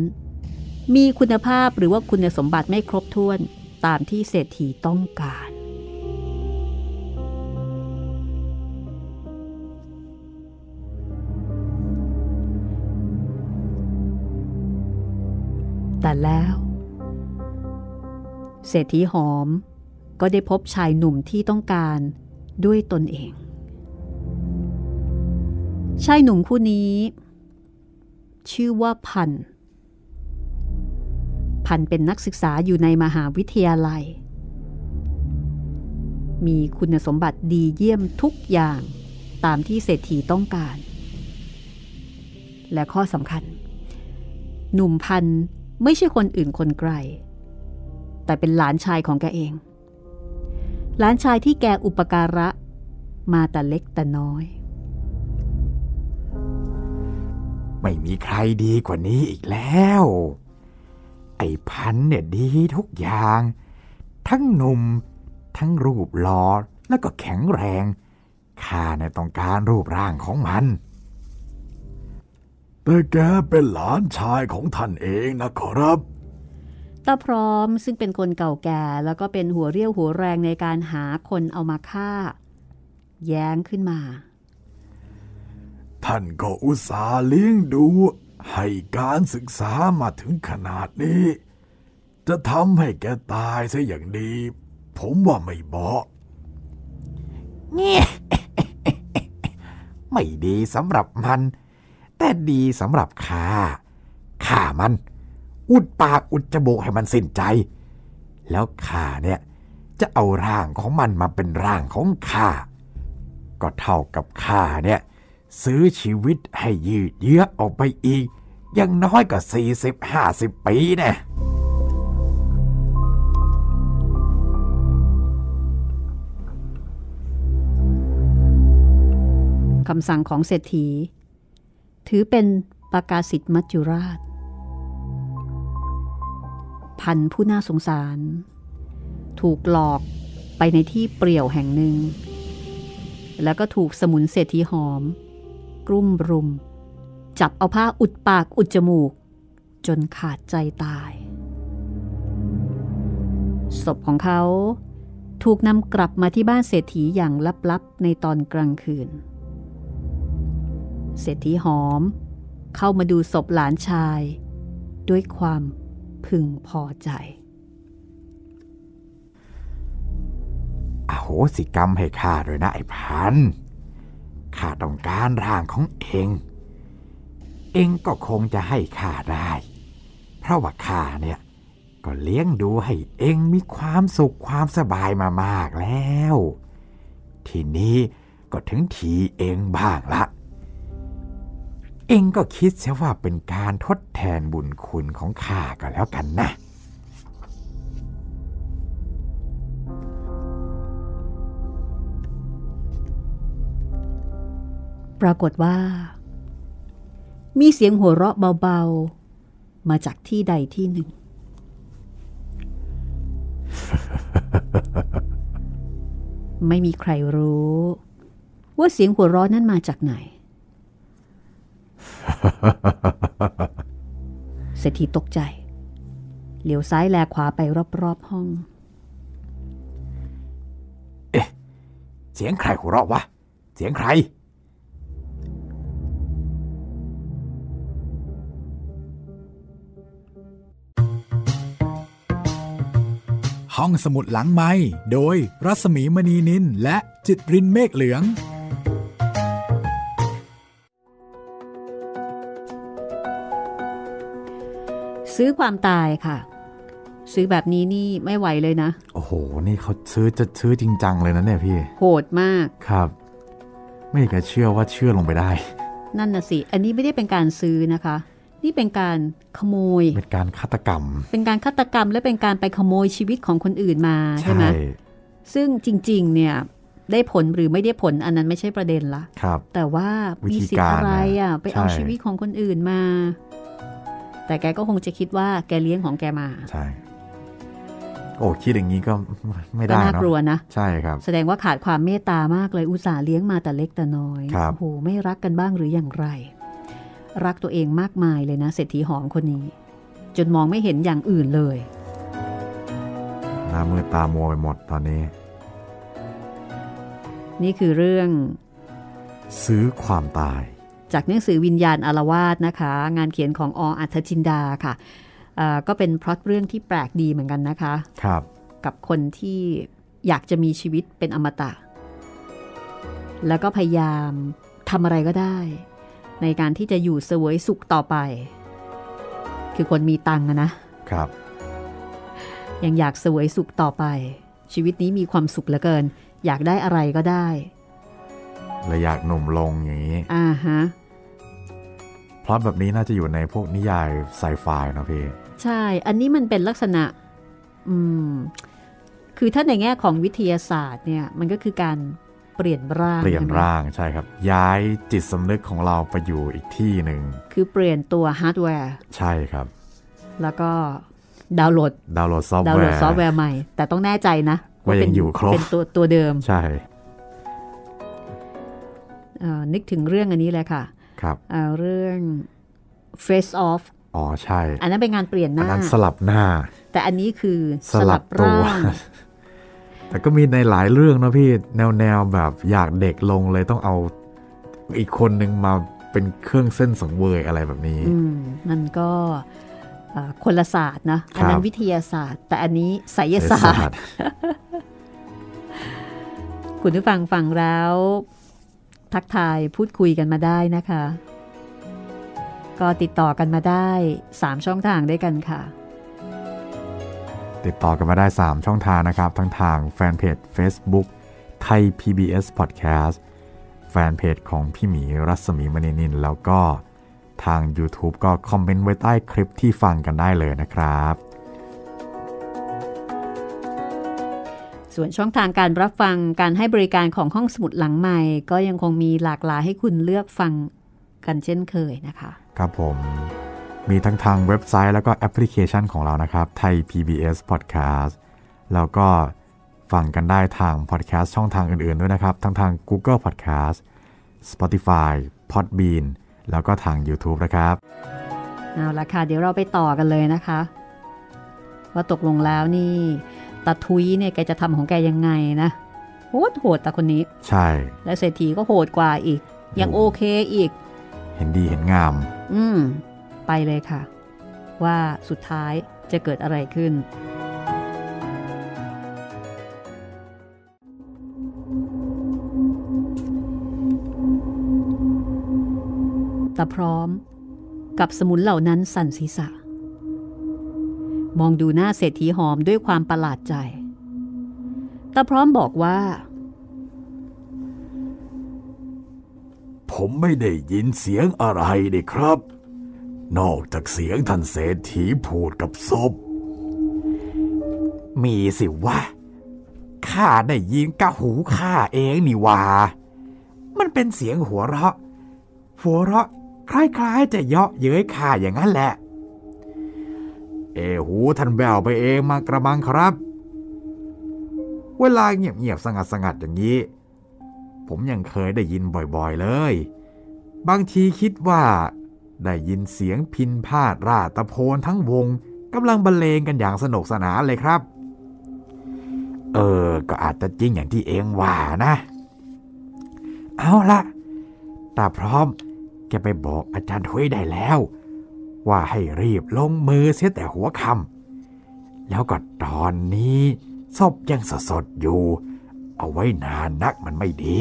มีคุณภาพหรือว่าคุณสมบัติไม่ครบถ้วนตามที่เศรษฐีต้องการแต่แล้วเศรษฐีหอมก็ได้พบชายหนุ่มที่ต้องการด้วยตนเองชายหนุ่มคู่นี้ชื่อว่าพันธุ์พันธุ์เป็นนักศึกษาอยู่ในมหาวิทยาลัยมีคุณสมบัติดีเยี่ยมทุกอย่างตามที่เศรษฐีต้องการและข้อสำคัญหนุ่มพันธุ์ไม่ใช่คนอื่นคนไกลแต่เป็นหลานชายของแกเองหลานชายที่แกอุปการะมาแต่เล็กแต่น้อยไม่มีใครดีกว่านี้อีกแล้วไอ้พันเนี่ยดีทุกอย่างทั้งหนุ่มทั้งรูปหล่อแล้วก็แข็งแรงข้าเนี่ยต้องการรูปร่างของมันแต่แกเป็นหลานชายของท่านเองนะครับตาพร้อมซึ่งเป็นคนเก่าแก่แล้วก็เป็นหัวเรี่ยวหัวแรงในการหาคนเอามาฆ่าแย้งขึ้นมาท่านก็อุตส่าห์เลี้ยงดูให้การศึกษามาถึงขนาดนี้จะทำให้แกตายซะอย่างดีผมว่าไม่เหมาะเนี่ย ไม่ดีสำหรับมันแต่ดีสำหรับข้าข้ามันอุดปากอุดจมูกให้มันสิ้นใจแล้วข้าเนี่ยจะเอาร่างของมันมาเป็นร่างของข้าก็เท่ากับข้าเนี่ยซื้อชีวิตให้ยืดเยื้อออกไปอีกยังน้อยกว่าสี่สิบห้าสิบปีนะคำสั่งของเศรษฐีถือเป็นประกาศิตมัจจุราชพ พันธุ์ผู้น่าสงสารถูกหลอกไปในที่เปรี่ยวแห่งหนึ่งแล้วก็ถูกสมุนเศรษฐีหอมกลุ่มรุมจับเอาผ้าอุดปากอุดจมูกจนขาดใจตายศพของเขาถูกนำกลับมาที่บ้านเศรษฐีอย่างลับๆในตอนกลางคืนเศรษฐีหอมเข้ามาดูศพหลานชายด้วยความพึงพอใจอโหสิกรรมให้ข้าด้วยนะไอ้พันข้าต้องการร่างของเองเองก็คงจะให้ข้าได้เพราะว่าข้าเนี่ยก็เลี้ยงดูให้เองมีความสุขความสบายมามากแล้วทีนี้ก็ถึงทีเองบ้างละเองก็คิดเสียว่าเป็นการทดแทนบุญคุณของข้าก็แล้วกันนะปรากฏว่ามีเสียงหัวเราะเบาๆมาจากที่ใดที่หนึ่งไม่มีใครรู้ว่าเสียงหัวเราะนั้นมาจากไหนเศรษฐีตกใจเหลียวซ้ายแลขวาไปรอบๆห้องเอ๊ะเสียงใครหัวเราะวะเสียงใครห้องสมุดหลังไมค์โดยรัศมีมณีนินและจิตรินเมฆเหลืองซื้อความตายค่ะซื้อแบบนี้นี่ไม่ไหวเลยนะโอ้โหนี่เขาซื้อจะซื้อจริงจังเลยนะเนี่ยพี่โหดมากครับไม่อยากจะเชื่อว่าเชื่อลงไปได้นั่นน่ะสิอันนี้ไม่ได้เป็นการซื้อนะคะนี่เป็นการขโมยเป็นการฆาตกรรมเป็นการฆาตกรรมและเป็นการไปขโมยชีวิตของคนอื่นมาใช่ไหมซึ่งจริงๆเนี่ยได้ผลหรือไม่ได้ผลอันนั้นไม่ใช่ประเด็นละครับแต่ว่ามีสิทธิ์อะไรอ่ะไปเอาชีวิตของคนอื่นมาแต่แกก็คงจะคิดว่าแกเลี้ยงของแกมาใช่โอ้คิดอย่างนี้ก็ไม่ได้เนาะน่ากลัวนะใช่ครับแสดงว่าขาดความเมตตามากเลยอุตส่าห์เลี้ยงมาแต่เล็กแต่น้อยโอ้โหไม่รักกันบ้างหรืออย่างไรรักตัวเองมากมายเลยนะเศรษฐีหอมคนนี้จนมองไม่เห็นอย่างอื่นเลยหน้ามืดตามัวไปหมดตอนนี้นี่คือเรื่องซื้อความตายจากหนังสือวิญญาณอารวาสนะคะงานเขียนของอ.อัธจินดาค่ะก็เป็นพล็อตเรื่องที่แปลกดีเหมือนกันนะคะครับกับคนที่อยากจะมีชีวิตเป็นอมตะแล้วก็พยายามทำอะไรก็ได้ในการที่จะอยู่เสวยสุขต่อไปคือคนมีตังค์นะครับยังอยากเสวยสุขต่อไปชีวิตนี้มีความสุขเหลือเกินอยากได้อะไรก็ได้และอยากหนุ่มลงอย่างนี้อ่าฮะพล็อตแบบนี้น่าจะอยู่ในพวกนิยายไซไฟนะพี่ใช่อันนี้มันเป็นลักษณะอืมคือถ้าในแง่ของวิทยาศาสตร์เนี่ยมันก็คือการเปลี่ยนร่างเปลี่ยนร่างใช่ครับย้ายจิตสำนึกของเราไปอยู่อีกที่หนึ่งคือเปลี่ยนตัวฮาร์ดแวร์ใช่ครับแล้วก็ดาวน์โหลดดาวน์โหลดซอฟต์แวร์ดาวน์โหลดซอฟต์แวร์ใหม่แต่ต้องแน่ใจนะว่ายังอยู่ครบเป็นตัวตัวเดิมใช่นึกถึงเรื่องอันนี้เลยค่ะครับเรื่อง Face Off อ๋อใช่อันนั้นเป็นงานเปลี่ยนหน้าอันนั้นสลับหน้าแต่อันนี้คือสลับร่างแต่ก็มีในหลายเรื่องนะพี่แนวแนวแบบอยากเด็กลงเลยต้องเอาอีกคนนึงมาเป็นเครื่องเส้นสังเวยอะไรแบบนี้มันก็คนละศาสตร์นะอันนั้นวิทยาศาสตร์แต่อันนี้ไสยศาสตร์คุณผู้ฟังฟังแล้วทักทายพูดคุยกันมาได้นะคะก็ติดต่อกันมาได้สามช่องทางด้วยกันค่ะติดต่อกันมาได้สามช่องทางนะครับทั้งทางแฟนเพจ Facebook ไทย พี บี เอส Podcast แฟนเพจของพี่หมีรัศมีมณีนินแล้วก็ทาง YouTube ก็คอมเมนต์ไว้ใต้คลิปที่ฟังกันได้เลยนะครับส่วนช่องทางการรับฟังการให้บริการของห้องสมุดหลังไมค์ก็ยังคงมีหลากหลายให้คุณเลือกฟังกันเช่นเคยนะคะครับผม มีทั้งทางเว็บไซต์แล้วก็แอปพลิเคชันของเรานะครับไทย พี บี เอส Podcast แล้วก็ฟังกันได้ทาง Podcast ช่องทางอื่นๆด้วยนะครับทั้งทาง Google Podcast Spotify Podbean แล้วก็ทาง YouTube นะครับเอาละค่ะเดี๋ยวเราไปต่อกันเลยนะคะว่าตกลงแล้วนี่ตาทุยเนี่ยแกจะทำของแกยังไงนะโหดโหดตาคนนี้ใช่และเศรษฐีก็โหดกว่าอีกยังโอเคอีกเห็นดีเห็นงามอืมไปเลยค่ะว่าสุดท้ายจะเกิดอะไรขึ้นตาพร้อมกับสมุนเหล่านั้นสั่นศีรษะมองดูหน้าเศรษฐีหอมด้วยความประหลาดใจตาพร้อมบอกว่าผมไม่ได้ยินเสียงอะไรเลยครับนอกจากเสียงท่านเศรษฐีพูดกับศพมีสิวะข้าได้ยินกะหูข้าเองนี่ว่ามันเป็นเสียงหัวเราะหัวเราะคล้ายๆจะเยาะเย้ยข้าอย่างนั้นแหละเอหูท่านแววไปเองมากระมังครับเวลาเงียบๆสงัดๆอย่างนี้ผมยังเคยได้ยินบ่อยๆเลยบางทีคิดว่าได้ยินเสียงพินพาดราตะโพนทั้งวงกำลังบรรเลงกันอย่างสนุกสนานเลยครับเออก็อาจจะจริงอย่างที่เองว่านะเอาละตาพร้อมแกไปบอกอาจารย์ทุยได้แล้วว่าให้รีบลงมือเสียแต่หัวค่ำแล้วก็ตอนนี้ศพยังสดๆอยู่เอาไว้นานนักมันไม่ดี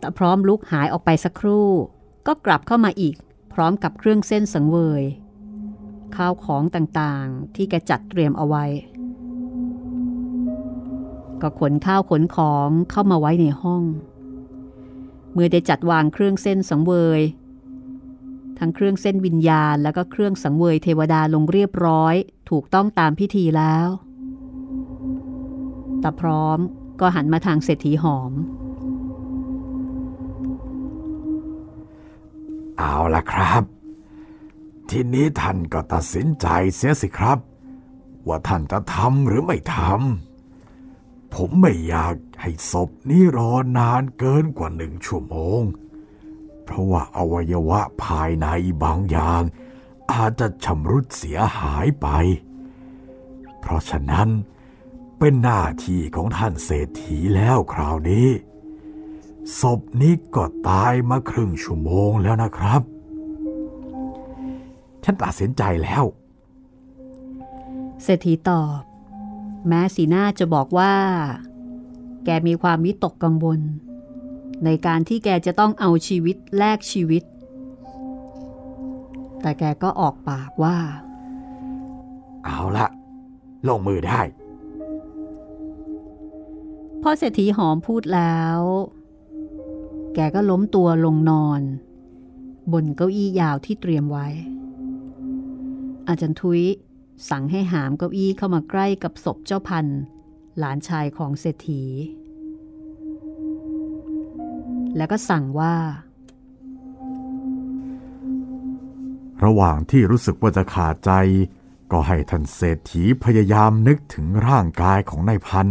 ตาพร้อมลุกหายออกไปสักครู่ก็กลับเข้ามาอีกพร้อมกับเครื่องเส้นสังเวยข้าวของต่างๆที่แกจัดเตรียมเอาไว้ก็ขนข้าวขนของเข้ามาไว้ในห้องเมื่อได้จัดวางเครื่องเส้นสังเวยทั้งเครื่องเส้นวิญญาณแล้วก็เครื่องสังเวยเทวดาลงเรียบร้อยถูกต้องตามพิธีแล้วตาพร้อมก็หันมาทางเศรษฐีหอมเอาล่ะครับทีนี้ท่านก็ตัดสินใจเสียสิครับว่าท่านจะทำหรือไม่ทำผมไม่อยากให้ศพนี้รอนานเกินกว่าหนึ่งชั่วโมงเพราะว่าอวัยวะภายในบางอย่างอาจจะชำรุดเสียหายไปเพราะฉะนั้นเป็นหน้าที่ของท่านเศรษฐีแล้วคราวนี้ศพนี้ก็ตายมาครึ่งชั่วโมงแล้วนะครับฉันตัดสินใจแล้วเศรษฐีตอบแม้สีหน้าจะบอกว่าแกมีความวิตกกังวลในการที่แกจะต้องเอาชีวิตแลกชีวิตแต่แกก็ออกปากว่าเอาละลงมือได้พอเศรษฐีหอมพูดแล้วแกก็ล้มตัวลงนอนบนเก้าอี้ยาวที่เตรียมไว้อาจารย์ทุยสั่งให้หามเก้าอี้เข้ามาใกล้กับศพเจ้าพันหลานชายของเศรษฐีแล้วก็สั่งว่าระหว่างที่รู้สึกว่าจะขาดใจก็ให้ท่านเศรษฐีพยายามนึกถึงร่างกายของนายพัน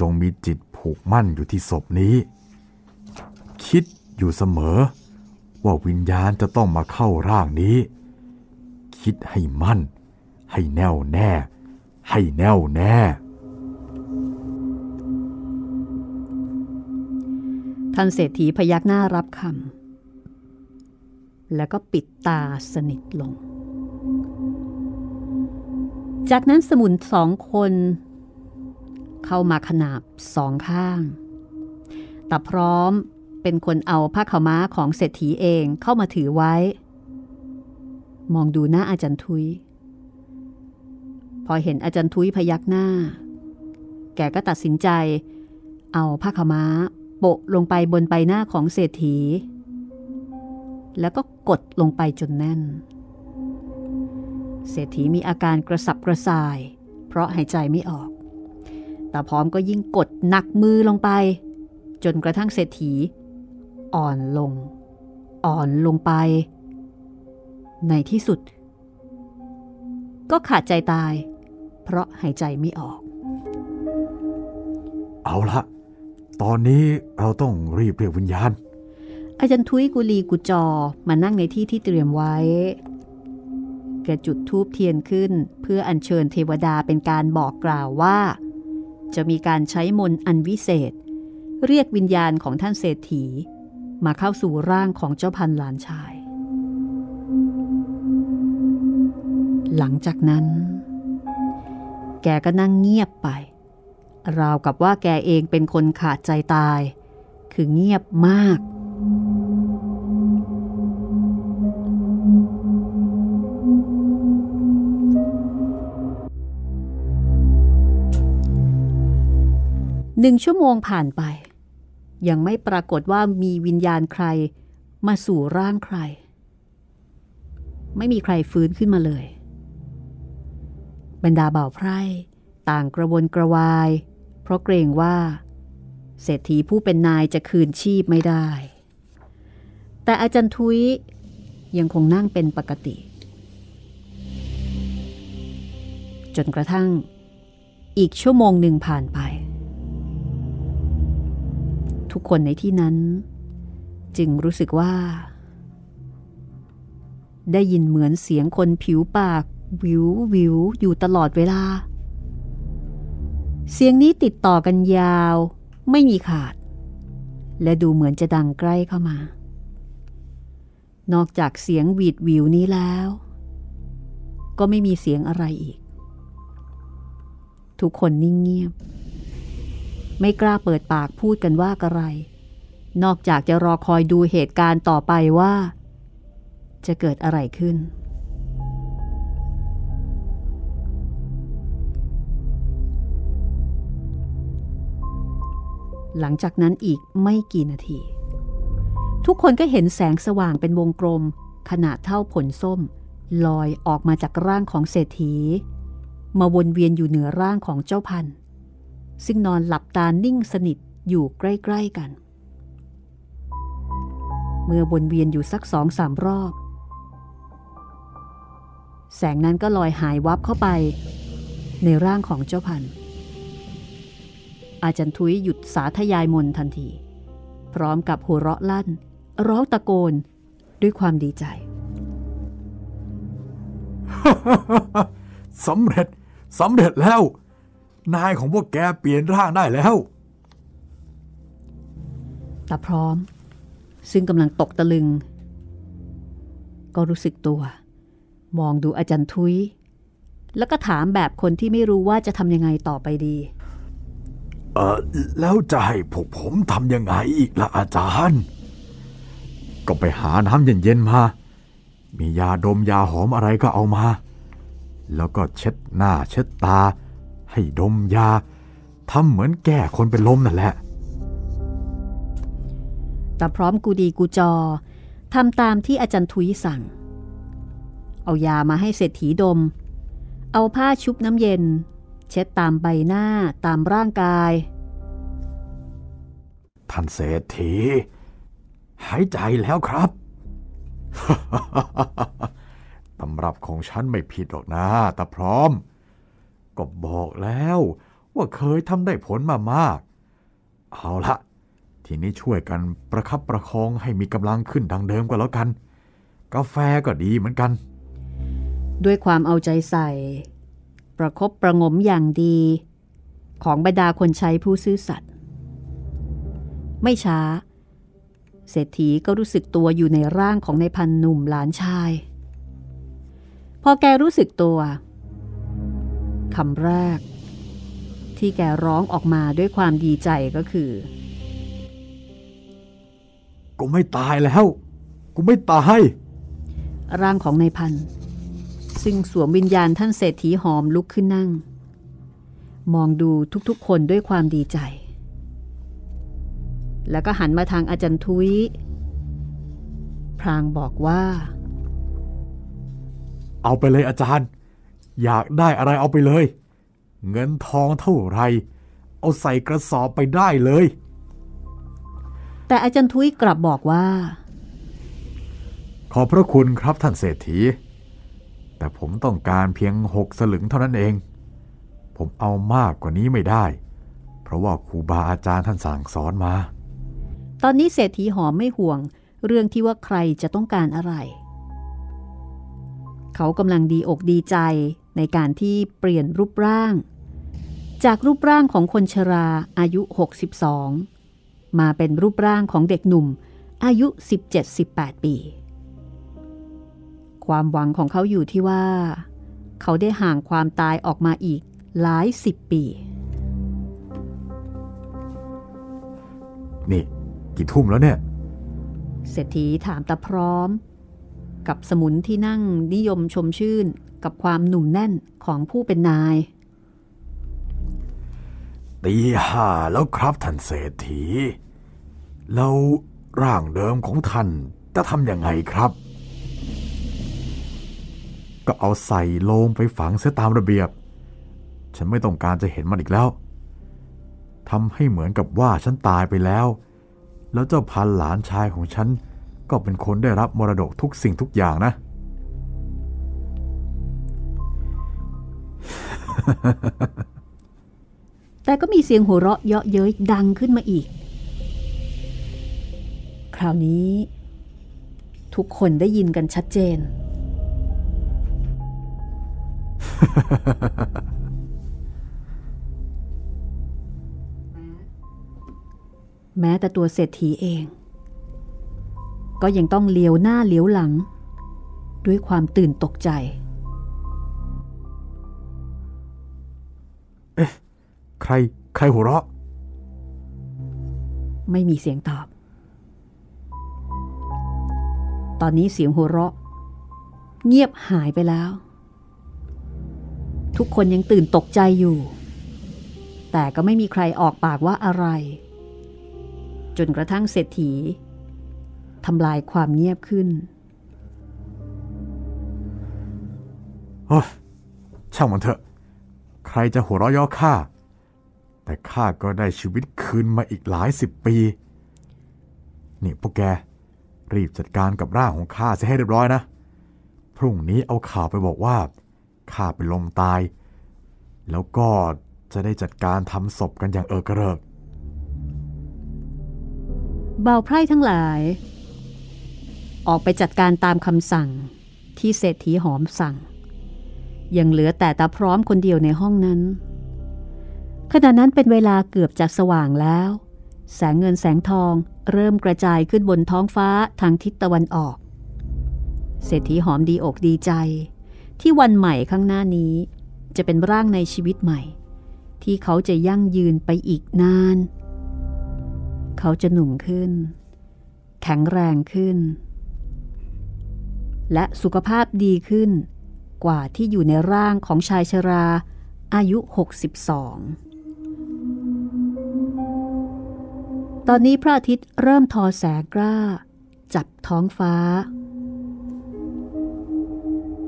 จงมีจิตผูกมั่นอยู่ที่ศพนี้คิดอยู่เสมอว่าวิญญาณจะต้องมาเข้าร่างนี้คิดให้มั่นให้แน่วแน่ให้แน่วแน่ท่านเศรษฐีพยักหน้ารับคำแล้วก็ปิดตาสนิทลงจากนั้นสมุนสองคนเข้ามาขนาบสองข้างตาพร้อมเป็นคนเอาผ้าขาวม้าของเศรษฐีเองเข้ามาถือไว้มองดูหน้าอาจารย์ทุยพอเห็นอาจารย์ทุยพยักหน้าแกก็ตัดสินใจเอาผ้าขาวม้าโปะลงไปบนใบหน้าของเศรษฐีแล้วก็กดลงไปจนแน่นเศรษฐีมีอาการกระสับกระส่ายเพราะหายใจไม่ออกตาพร้อมก็ยิ่งกดหนักมือลงไปจนกระทั่งเศรษฐีอ่อนลง อ่อนลงไปในที่สุดก็ขาดใจตายเพราะหายใจไม่ออกเอาละตอนนี้เราต้องรีบเรียกวิญญาณอาจารย์ทุยกุลีกุจอมานั่งในที่ที่เตรียมไว้แกจุดธูปเทียนขึ้นเพื่ออัญเชิญเทวดาเป็นการบอกกล่าวว่าจะมีการใช้มนต์อันวิเศษเรียกวิญญาณของท่านเศรษฐีมาเข้าสู่ร่างของเจ้าพันหลานชายหลังจากนั้นแกก็นั่งเงียบไปราวกับว่าแกเองเป็นคนขาดใจตายคือเงียบมากหนึ่งชั่วโมงผ่านไปยังไม่ปรากฏว่ามีวิญญาณใครมาสู่ร่างใครไม่มีใครฟื้นขึ้นมาเลยบรรดาบ่าวไพร่ต่างกระวนกระวายเพราะเกรงว่าเศรษฐีผู้เป็นนายจะคืนชีพไม่ได้แต่อาจารย์ทุยยังคงนั่งเป็นปกติจนกระทั่งอีกชั่วโมงหนึ่งผ่านไปทุกคนในที่นั้นจึงรู้สึกว่าได้ยินเหมือนเสียงคนผิวปากวิววิวอยู่ตลอดเวลาเสียงนี้ติดต่อกันยาวไม่มีขาดและดูเหมือนจะดังใกล้เข้ามานอกจากเสียงหวีดวิวนี้แล้วก็ไม่มีเสียงอะไรอีกทุกคนนิ่งเงียบไม่กล้าเปิดปากพูดกันว่าอะไรนอกจากจะรอคอยดูเหตุการณ์ต่อไปว่าจะเกิดอะไรขึ้นหลังจากนั้นอีกไม่กี่นาทีทุกคนก็เห็นแสงสว่างเป็นวงกลมขนาดเท่าผลส้มลอยออกมาจากร่างของเศรษฐีมาวนเวียนอยู่เหนือร่างของเจ้าพันซึ่งนอนหลับตานิ่งสนิทอยู่ใกล้ๆกันเมื่อวนเวียนอยู่สักสองสามรอบแสงนั้นก็ลอยหายวับเข้าไปในร่างของเจ้าพันอาจารย์ทุยหยุดสาธยายมนต์ทันทีพร้อมกับหัวเราะลั่นร้องตะโกนด้วยความดีใจ สำเร็จสำเร็จแล้วนายของพวกแกเปลี่ยนร่างได้แล้วตาพร้อมซึ่งกำลังตกตะลึงก็รู้สึกตัวมองดูอาจารย์ทุยแล้วก็ถามแบบคนที่ไม่รู้ว่าจะทำยังไงต่อไปดีเออแล้วจะให้พวกผมทำยังไงอีกล่ะอาจารย์ก็ไปหาน้ำเย็นๆมามียาดมยาหอมอะไรก็เอามาแล้วก็เช็ดหน้าเช็ดตาให้ดมยาทำเหมือนแก้คนเป็นลมนั่นแหละแต่พร้อมกูดีกูจอทำตามที่อาจารย์ทุยสั่งเอายามาให้เศรษฐีดมเอาผ้าชุบน้ำเย็นเช็ดตามใบหน้าตามร่างกายท่านเศรษฐีหายใจแล้วครับ ตำรับของฉันไม่ผิดหรอกนะตาพร้อมก็บอกแล้วว่าเคยทำได้ผลมามากเอาละทีนี้ช่วยกันประคับประคองให้มีกำลังขึ้นดังเดิมก็แล้วกันกาแฟก็ดีเหมือนกันด้วยความเอาใจใส่ประคบประงมอย่างดีของบรรดาคนใช้ผู้ซื่อสัตย์ไม่ช้าเศรษฐีก็รู้สึกตัวอยู่ในร่างของนายพันหนุ่มหลานชายพอแกรู้สึกตัวคำแรกที่แกร้องออกมาด้วยความดีใจก็คือกูไม่ตายแล้วกูไม่ตายร่างของนายพันซึ่งสวมวิญญาณท่านเศรษฐีหอมลุกขึ้นนั่งมองดูทุกๆคนด้วยความดีใจแล้วก็หันมาทางอาจารย์ทุยพลางบอกว่าเอาไปเลยอาจารย์อยากได้อะไรเอาไปเลยเงินทองเท่าไรเอาใส่กระสอบไปได้เลยแต่อาจารย์ทุยกลับบอกว่า ขอบพระคุณครับท่านเศรษฐีแต่ผมต้องการเพียงหกสลึงเท่านั้นเองผมเอามากกว่านี้ไม่ได้เพราะว่าครูบาอาจารย์ท่านสั่งสอนมาตอนนี้เศรษฐีหอมไม่ห่วงเรื่องที่ว่าใครจะต้องการอะไรเขากำลังดีอกดีใจในการที่เปลี่ยนรูปร่างจากรูปร่างของคนชราอายุหกสิบสองมาเป็นรูปร่างของเด็กหนุ่มอายุ สิบเจ็ด สิบแปด ปีความหวังของเขาอยู่ที่ว่าเขาได้ห่างความตายออกมาอีกหลายสิบปีนี่กี่ทุ่มแล้วเนี่ยเศรษฐีถามตาพร้อมกับสมุนที่นั่งนิยมชมชื่นกับความหนุ่มแน่นของผู้เป็นนายตีห้าแล้วครับท่านเศรษฐีแล้วร่างเดิมของท่านจะทำยังไงครับก็เอาใส่โลงไปฝังเสียตามระเบียบฉันไม่ต้องการจะเห็นมันอีกแล้วทำให้เหมือนกับว่าฉันตายไปแล้วแล้วเจ้าพันหลานชายของฉันก็เป็นคนได้รับมรดกทุกสิ่งทุกอย่างนะ แต่ก็มีเสียงหัวเราะเยาะเย้ยดังขึ้นมาอีกคราวนี้ทุกคนได้ยินกันชัดเจน แม้แต่ตัวเศรษฐีเองก็ยังต้องเหลียวหน้าเหลียวหลังด้วยความตื่นตกใจเอ๊ะใครใครหัวเราะไม่มีเสียงตอบตอนนี้เสียงหัวเราะเงียบหายไปแล้วทุกคนยังตื่นตกใจอยู่แต่ก็ไม่มีใครออกปากว่าอะไรจนกระทั่งเศรษฐีทำลายความเงียบขึ้นโอ้ช่างมันเถอะใครจะหัวเราะย่อข้าแต่ข้าก็ได้ชีวิตคืนมาอีกหลายสิบปีนี่พวกแกรีบจัดการกับร่างของข้าเสียให้เรียบร้อยนะพรุ่งนี้เอาข่าวไปบอกว่าข้าเป็นลมตายแล้วก็จะได้จัดการทำศพกันอย่างเอิกกระเริกบ่าวไพร่ทั้งหลายออกไปจัดการตามคำสั่งที่เศรษฐีหอมสั่งยังเหลือแต่ตาพร้อมคนเดียวในห้องนั้นขณะนั้นเป็นเวลาเกือบจะสว่างแล้วแสงเงินแสงทองเริ่มกระจายขึ้นบนท้องฟ้าทางทิศตะวันออกเศรษฐีหอมดีอกดีใจที่วันใหม่ข้างหน้านี้จะเป็นร่างในชีวิตใหม่ที่เขาจะยั่งยืนไปอีกนานเขาจะหนุ่มขึ้นแข็งแรงขึ้นและสุขภาพดีขึ้นกว่าที่อยู่ในร่างของชายชราอายุหกสิบสองตอนนี้พระอาทิตย์เริ่มทอแสงกล้าจับท้องฟ้า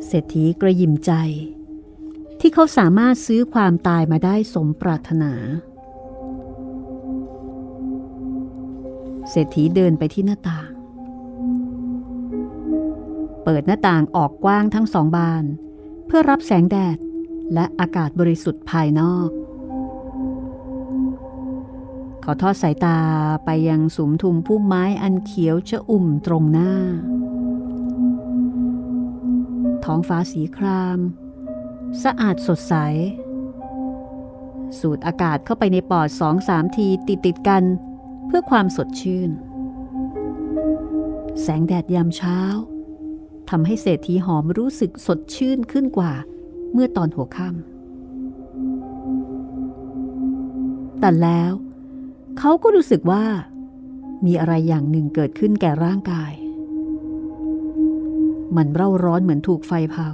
เศรษฐีกระยิมใจที่เขาสามารถซื้อความตายมาได้สมปรารถนาเศรษฐีเดินไปที่หน้าต่างเปิดหน้าต่างออกกว้างทั้งสองบานเพื่อรับแสงแดดและอากาศบริสุทธิ์ภายนอกเขาทอดสายตาไปยังสุมทุมพุ่มไม้อันเขียวชอุ่มตรงหน้าท้องฟ้าสีครามสะอาดสดใสสูดอากาศเข้าไปในปอดสองสามทีติดติดกันเพื่อความสดชื่นแสงแดดยามเช้าทำให้เศรษฐีหอมรู้สึกสดชื่นขึ้นกว่าเมื่อตอนหัวค่ำแต่แล้วเขาก็รู้สึกว่ามีอะไรอย่างหนึ่งเกิดขึ้นแก่ร่างกายมันเร่าร้อนเหมือนถูกไฟเผา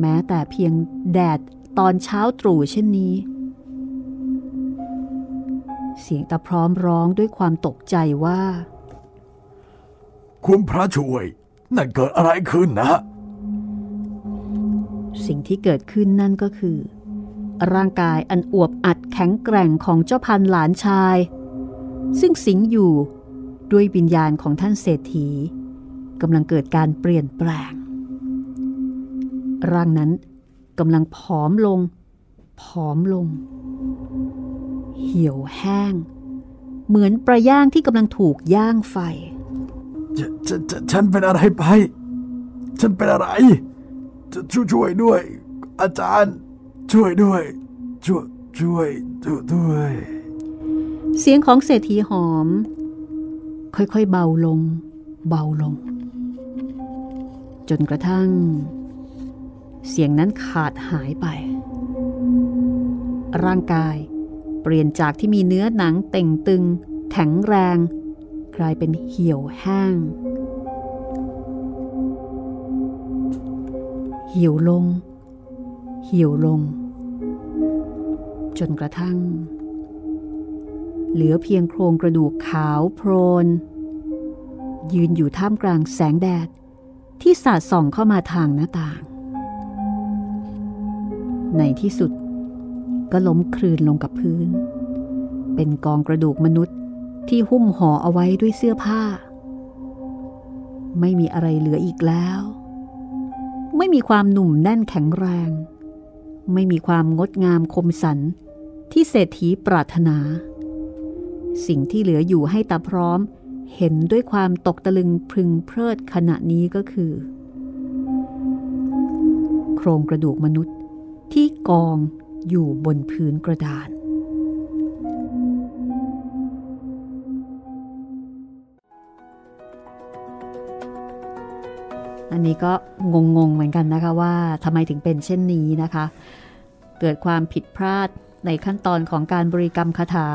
แม้แต่เพียงแดดตอนเช้าตรู่เช่นนี้เสียงตาพร้อมร้องด้วยความตกใจว่าคุณพระช่วยนั่นเกิดอะไรขึ้นนะสิ่งที่เกิดขึ้นนั่นก็คือร่างกายอันอวบอัดแข็งแกร่งของเจ้าพันหลานชายซึ่งสิงอยู่ด้วยวิญญาณของท่านเศรษฐี กำลังเกิดการเปลี่ยนแปลงร่างนั้นกำลังผอมลงผอมลงเหี่ยวแห้งเหมือนปลาย่างที่กำลังถูกย่างไฟฉ, ฉ, ฉ, ฉันเป็นอะไรไปฉันเป็นอะไรช, ช่วยด้วยอาจารย์ช่วยด้วยช่วยช่วยช่วยด้วยเสียงของเศรษฐีหอมค่อยๆเบาลงเบาลงจนกระทั่งเสียงนั้นขาดหายไปร่างกายเปลี่ยนจากที่มีเนื้อหนังเต่งตึงแข็งแรงกลายเป็นเหี่ยวแห้งเหี่ยวลงเหี่ยวลงจนกระทั่งเหลือเพียงโครงกระดูกขาวโพลนยืนอยู่ท่ามกลางแสงแดดที่สาดส่องเข้ามาทางหน้าต่างในที่สุดก็ล้มคลืนลงกับพื้นเป็นกองกระดูกมนุษย์ที่หุ้มห่อเอาไว้ด้วยเสื้อผ้าไม่มีอะไรเหลืออีกแล้วไม่มีความหนุ่มแน่นแข็งแรงไม่มีความงดงามคมสันที่เศรษฐีปรารถนาสิ่งที่เหลืออยู่ให้ตาพร้อมเห็นด้วยความตกตะลึงพึงเพลิดขณะนี้ก็คือโครงกระดูกมนุษย์ที่กองอยู่บนพื้นกระดานอันนี้ก็งงๆเหมือนกันนะคะว่าทำไมถึงเป็นเช่นนี้นะคะเกิดความผิดพลาดในขั้นตอนของการบริกรรมคาถา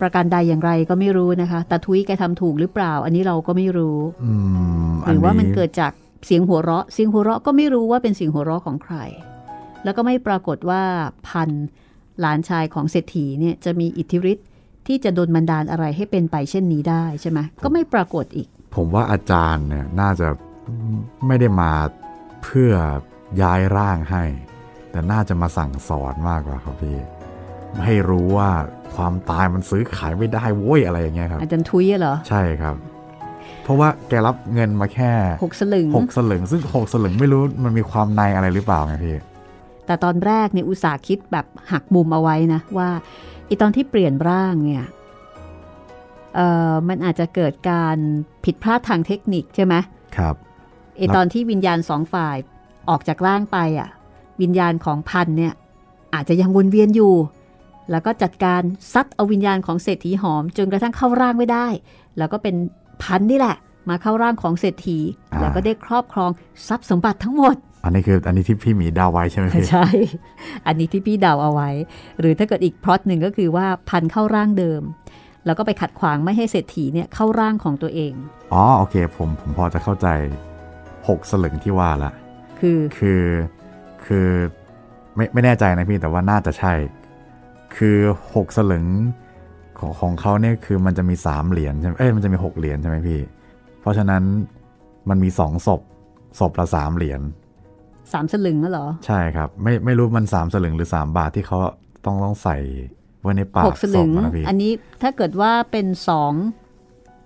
ประการใดอย่างไรก็ไม่รู้นะคะตาทุ้ยแกทำถูกหรือเปล่าอันนี้เราก็ไม่รู้หรือว่ามันเกิดจากเสียงหัวเราะเสียงหัวเราะก็ไม่รู้ว่าเป็นเสียงหัวเราะของใครแล้วก็ไม่ปรากฏว่าพันหลานชายของเศรษฐีเนี่ยจะมีอิทธิฤทธิ์ที่จะโดนบันดาลอะไรให้เป็นไปเช่นนี้ได้ใช่ไหมก็ไม่ปรากฏอีกผมว่าอาจารย์เนี่ยน่าจะไม่ได้มาเพื่อย้ายร่างให้แต่น่าจะมาสั่งสอนมากกว่าครับพี่ให้รู้ว่าความตายมันซื้อขายไม่ได้โว้ยอะไรอย่างเงี้ยครับอาจารย์ทุ้ยเหรอใช่ครับเพราะว่าแกรับเงินมาแค่หกสลึงหกสลึงซึ่งหกสลึงไม่รู้มันมีความในอะไรหรือเปล่าไงพี่แต่ตอนแรกเนี่ยอุตส่าห์คิดแบบหักมุมเอาไว้นะว่าอีตอนที่เปลี่ยนร่างเนี่ยเอ่อมันอาจจะเกิดการผิดพลาดทางเทคนิคใช่ไหมครับไอตอนที่วิญญาณสองฝ่ายออกจากร่างไปอ่ะวิญญาณของพันเนี่ยอาจจะยังวนเวียนอยู่แล้วก็จัดการซัดเอาวิญญาณของเศรษฐีหอมจนกระทั่งเข้าร่างไม่ได้แล้วก็เป็นพันนี่แหละมาเข้าร่างของเศรษฐีแล้วก็ได้ครอบครองทรัพย์สมบัติทั้งหมดอันนี้คืออันนี้ที่พี่หมีเดาไว้ใช่ไหมพี่ใช่อันนี้ที่พี่เดาเอาไว้หรือถ้าเกิดอีกพล็อตหนึ่งก็คือว่าพันเข้าร่างเดิมแล้วก็ไปขัดขวางไม่ให้เศรษฐีเนี่ยเข้าร่างของตัวเองอ๋อโอเคผมผมพอจะเข้าใจหกสลึงที่ว่าละคือคือคือไม่ไม่แน่ใจนะพี่แต่ว่าน่าจะใช่คือหกสลึงของของเขาเนี่ยคือมันจะมีสามเหรียญใช่ไหมเอ้ยมันจะมีหกเหรียญใช่ไหมพี่เพราะฉะนั้นมันมีสองศพศพละสามเหรียญสามสลึงเหรอใช่ครับไม่ไม่รู้มันสามสลึงหรือสามบาทที่เขาต้องต้องใส่ไว้ในปากหกสลึงอันนี้ถ้าเกิดว่าเป็นสอง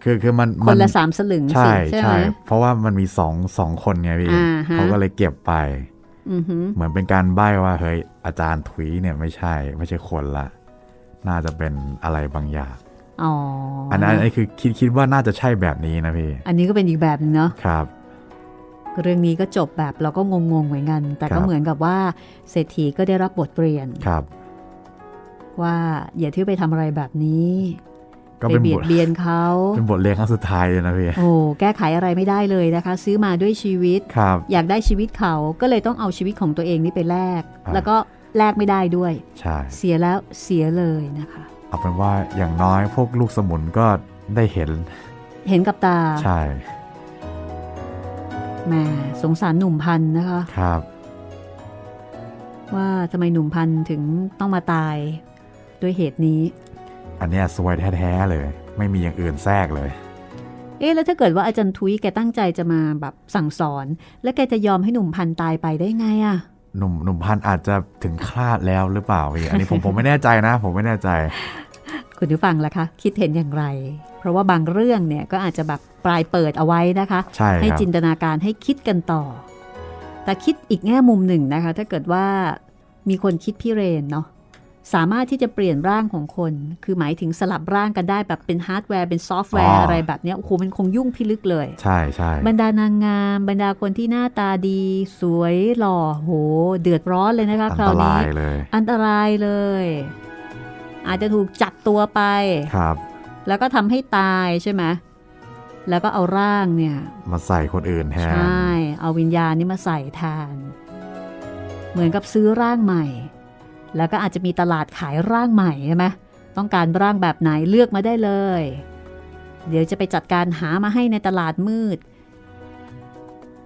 คือคือมันคนละสามสลึงใช่ใช่เพราะว่ามันมีสองสองคนไงพี่เขาก็เลยเก็บไปเหมือนเป็นการใบ้ว่าเฮ้ยอาจารย์ถุยเนี่ยไม่ใช่ไม่ใช่คนละน่าจะเป็นอะไรบางอย่างอ๋ออันนั้นคือคิดคิดว่าน่าจะใช่แบบนี้นะพี่อันนี้ก็เป็นอีกแบบนึงเนาะครับเรื่องนี้ก็จบแบบเราก็งงๆเหมือนกันแต่ก็เหมือนกับว่าเศรษฐีก็ได้รับบทเรียนครับว่าอย่าที่ไปทำอะไรแบบนี้ก็ไปเบียดเบียนเขาเป็นบทเรียนครั้งสุดท้ายเลยนะพี่โอ้แก้ไขอะไรไม่ได้เลยนะคะซื้อมาด้วยชีวิตอยากได้ชีวิตเขาก็เลยต้องเอาชีวิตของตัวเองนี่ไปแลกแล้วก็แลกไม่ได้ด้วยเสียแล้วเสียเลยนะคะเอาเป็นว่าอย่างน้อยพวกลูกสมุนก็ได้เห็นเห็นกับตาใช่แหมสงสารหนุ่มพันนะคะครับว่าทำไมหนุ่มพันถึงต้องมาตายด้วยเหตุนี้อันนี้สวยแท้ๆเลยไม่มีอย่างอื่นแทรกเลยเอ๊ะแล้วถ้าเกิดว่าอาจารย์ทุ้ยแกตั้งใจจะมาแบบสั่งสอนแล้วแกจะยอมให้หนุ่มพันตายไปได้ไงอะหนุ่มหนุ่มพันอาจจะถึงคลาดแล้วหรือเปล่าพี่อันนี้ผม ผมไม่แน่ใจนะผมไม่แน่ใจคุณผู้ฟังล่ะคะคิดเห็นอย่างไรเพราะว่าบางเรื่องเนี่ยก็อาจจะแบบ ปลายเปิดเอาไว้นะคะใช่ให้จินตนาการให้คิดกันต่อแต่คิดอีกแง่มุมหนึ่งนะคะถ้าเกิดว่ามีคนคิดพิเรนเนาะสามารถที่จะเปลี่ยนร่างของคนคือหมายถึงสลับร่างกันได้แบบเป็นฮาร์ดแวร์เป็นซอฟต์แวร์อะไรแบบนี้โอ้โหมันคงยุ่งพิลึกเลยใช่ใช่บรรดานางงามบรรดาคนที่หน้าตาดีสวยหล่อโหเดือดร้อนเลยนะคะคราวนี้อันตรายเลยอาจจะถูกจับตัวไปครับแล้วก็ทำให้ตายใช่ไหมแล้วก็เอาร่างเนี่ยมาใส่คนอื่นแทนใช่เอาวิญญาณนี่มาใส่แทนเหมือนกับซื้อร่างใหม่แล้วก็อาจจะมีตลาดขายร่างใหม่ใช่ไหมต้องการร่างแบบไหนเลือกมาได้เลยเดี๋ยวจะไปจัดการหามาให้ในตลาดมืด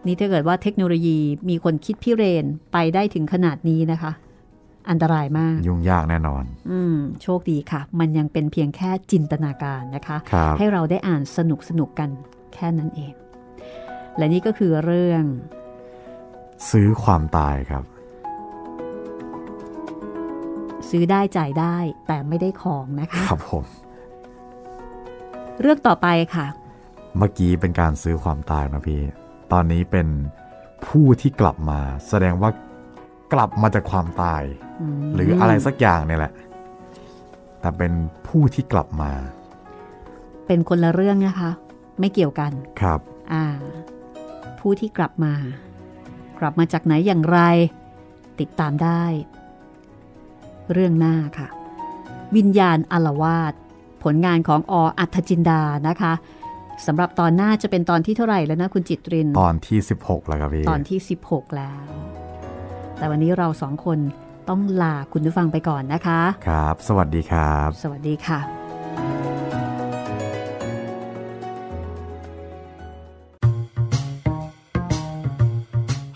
นี่ถ้าเกิดว่าเทคโนโลยีมีคนคิดพิเรนไปได้ถึงขนาดนี้นะคะอันตรายมากยุ่งยากแน่นอนอืมโชคดีค่ะมันยังเป็นเพียงแค่จินตนาการนะคะให้เราได้อ่านสนุกสนุกกันแค่นั้นเองและนี่ก็คือเรื่องซื้อความตายครับซื้อได้จ่ายได้แต่ไม่ได้ของนะคะครับผมเรื่องต่อไปค่ะเมื่อกี้เป็นการซื้อความตายนะพี่ตอนนี้เป็นผู้ที่กลับมาแสดงว่ากลับมาจากความตายหรืออะไรสักอย่างเนี่ยแหละแต่เป็นผู้ที่กลับมาเป็นคนละเรื่องนะคะไม่เกี่ยวกันครับอ่าผู้ที่กลับมากลับมาจากไหนอย่างไรติดตามได้เรื่องหน้าค่ะวิญญาณอาละวาดผลงานของอ.อัฏฐจินดานะคะสำหรับตอนหน้าจะเป็นตอนที่เท่าไหร่แล้วนะคุณจิตรินตอนที่สิบหกแล้วครับพี่ตอนที่สิบหกแล้วแต่วันนี้เราสองคนต้องลาคุณผู้ฟังไปก่อนนะคะครับสวัสดีครับสวัสดีค่ะ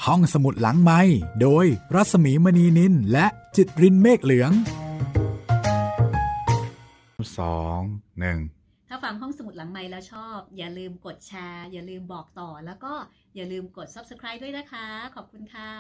ห้องสมุดหลังไมค์โดยรัศมีมณีนินและจิตรินเมฆเหลืองสองหนึ่งถ้าฟังห้องสมุดหลังไมค์แล้วชอบอย่าลืมกดแชร์อย่าลืมบอกต่อแล้วก็อย่าลืมกด ซับสไครบ์ ด้วยนะคะขอบคุณค่ะ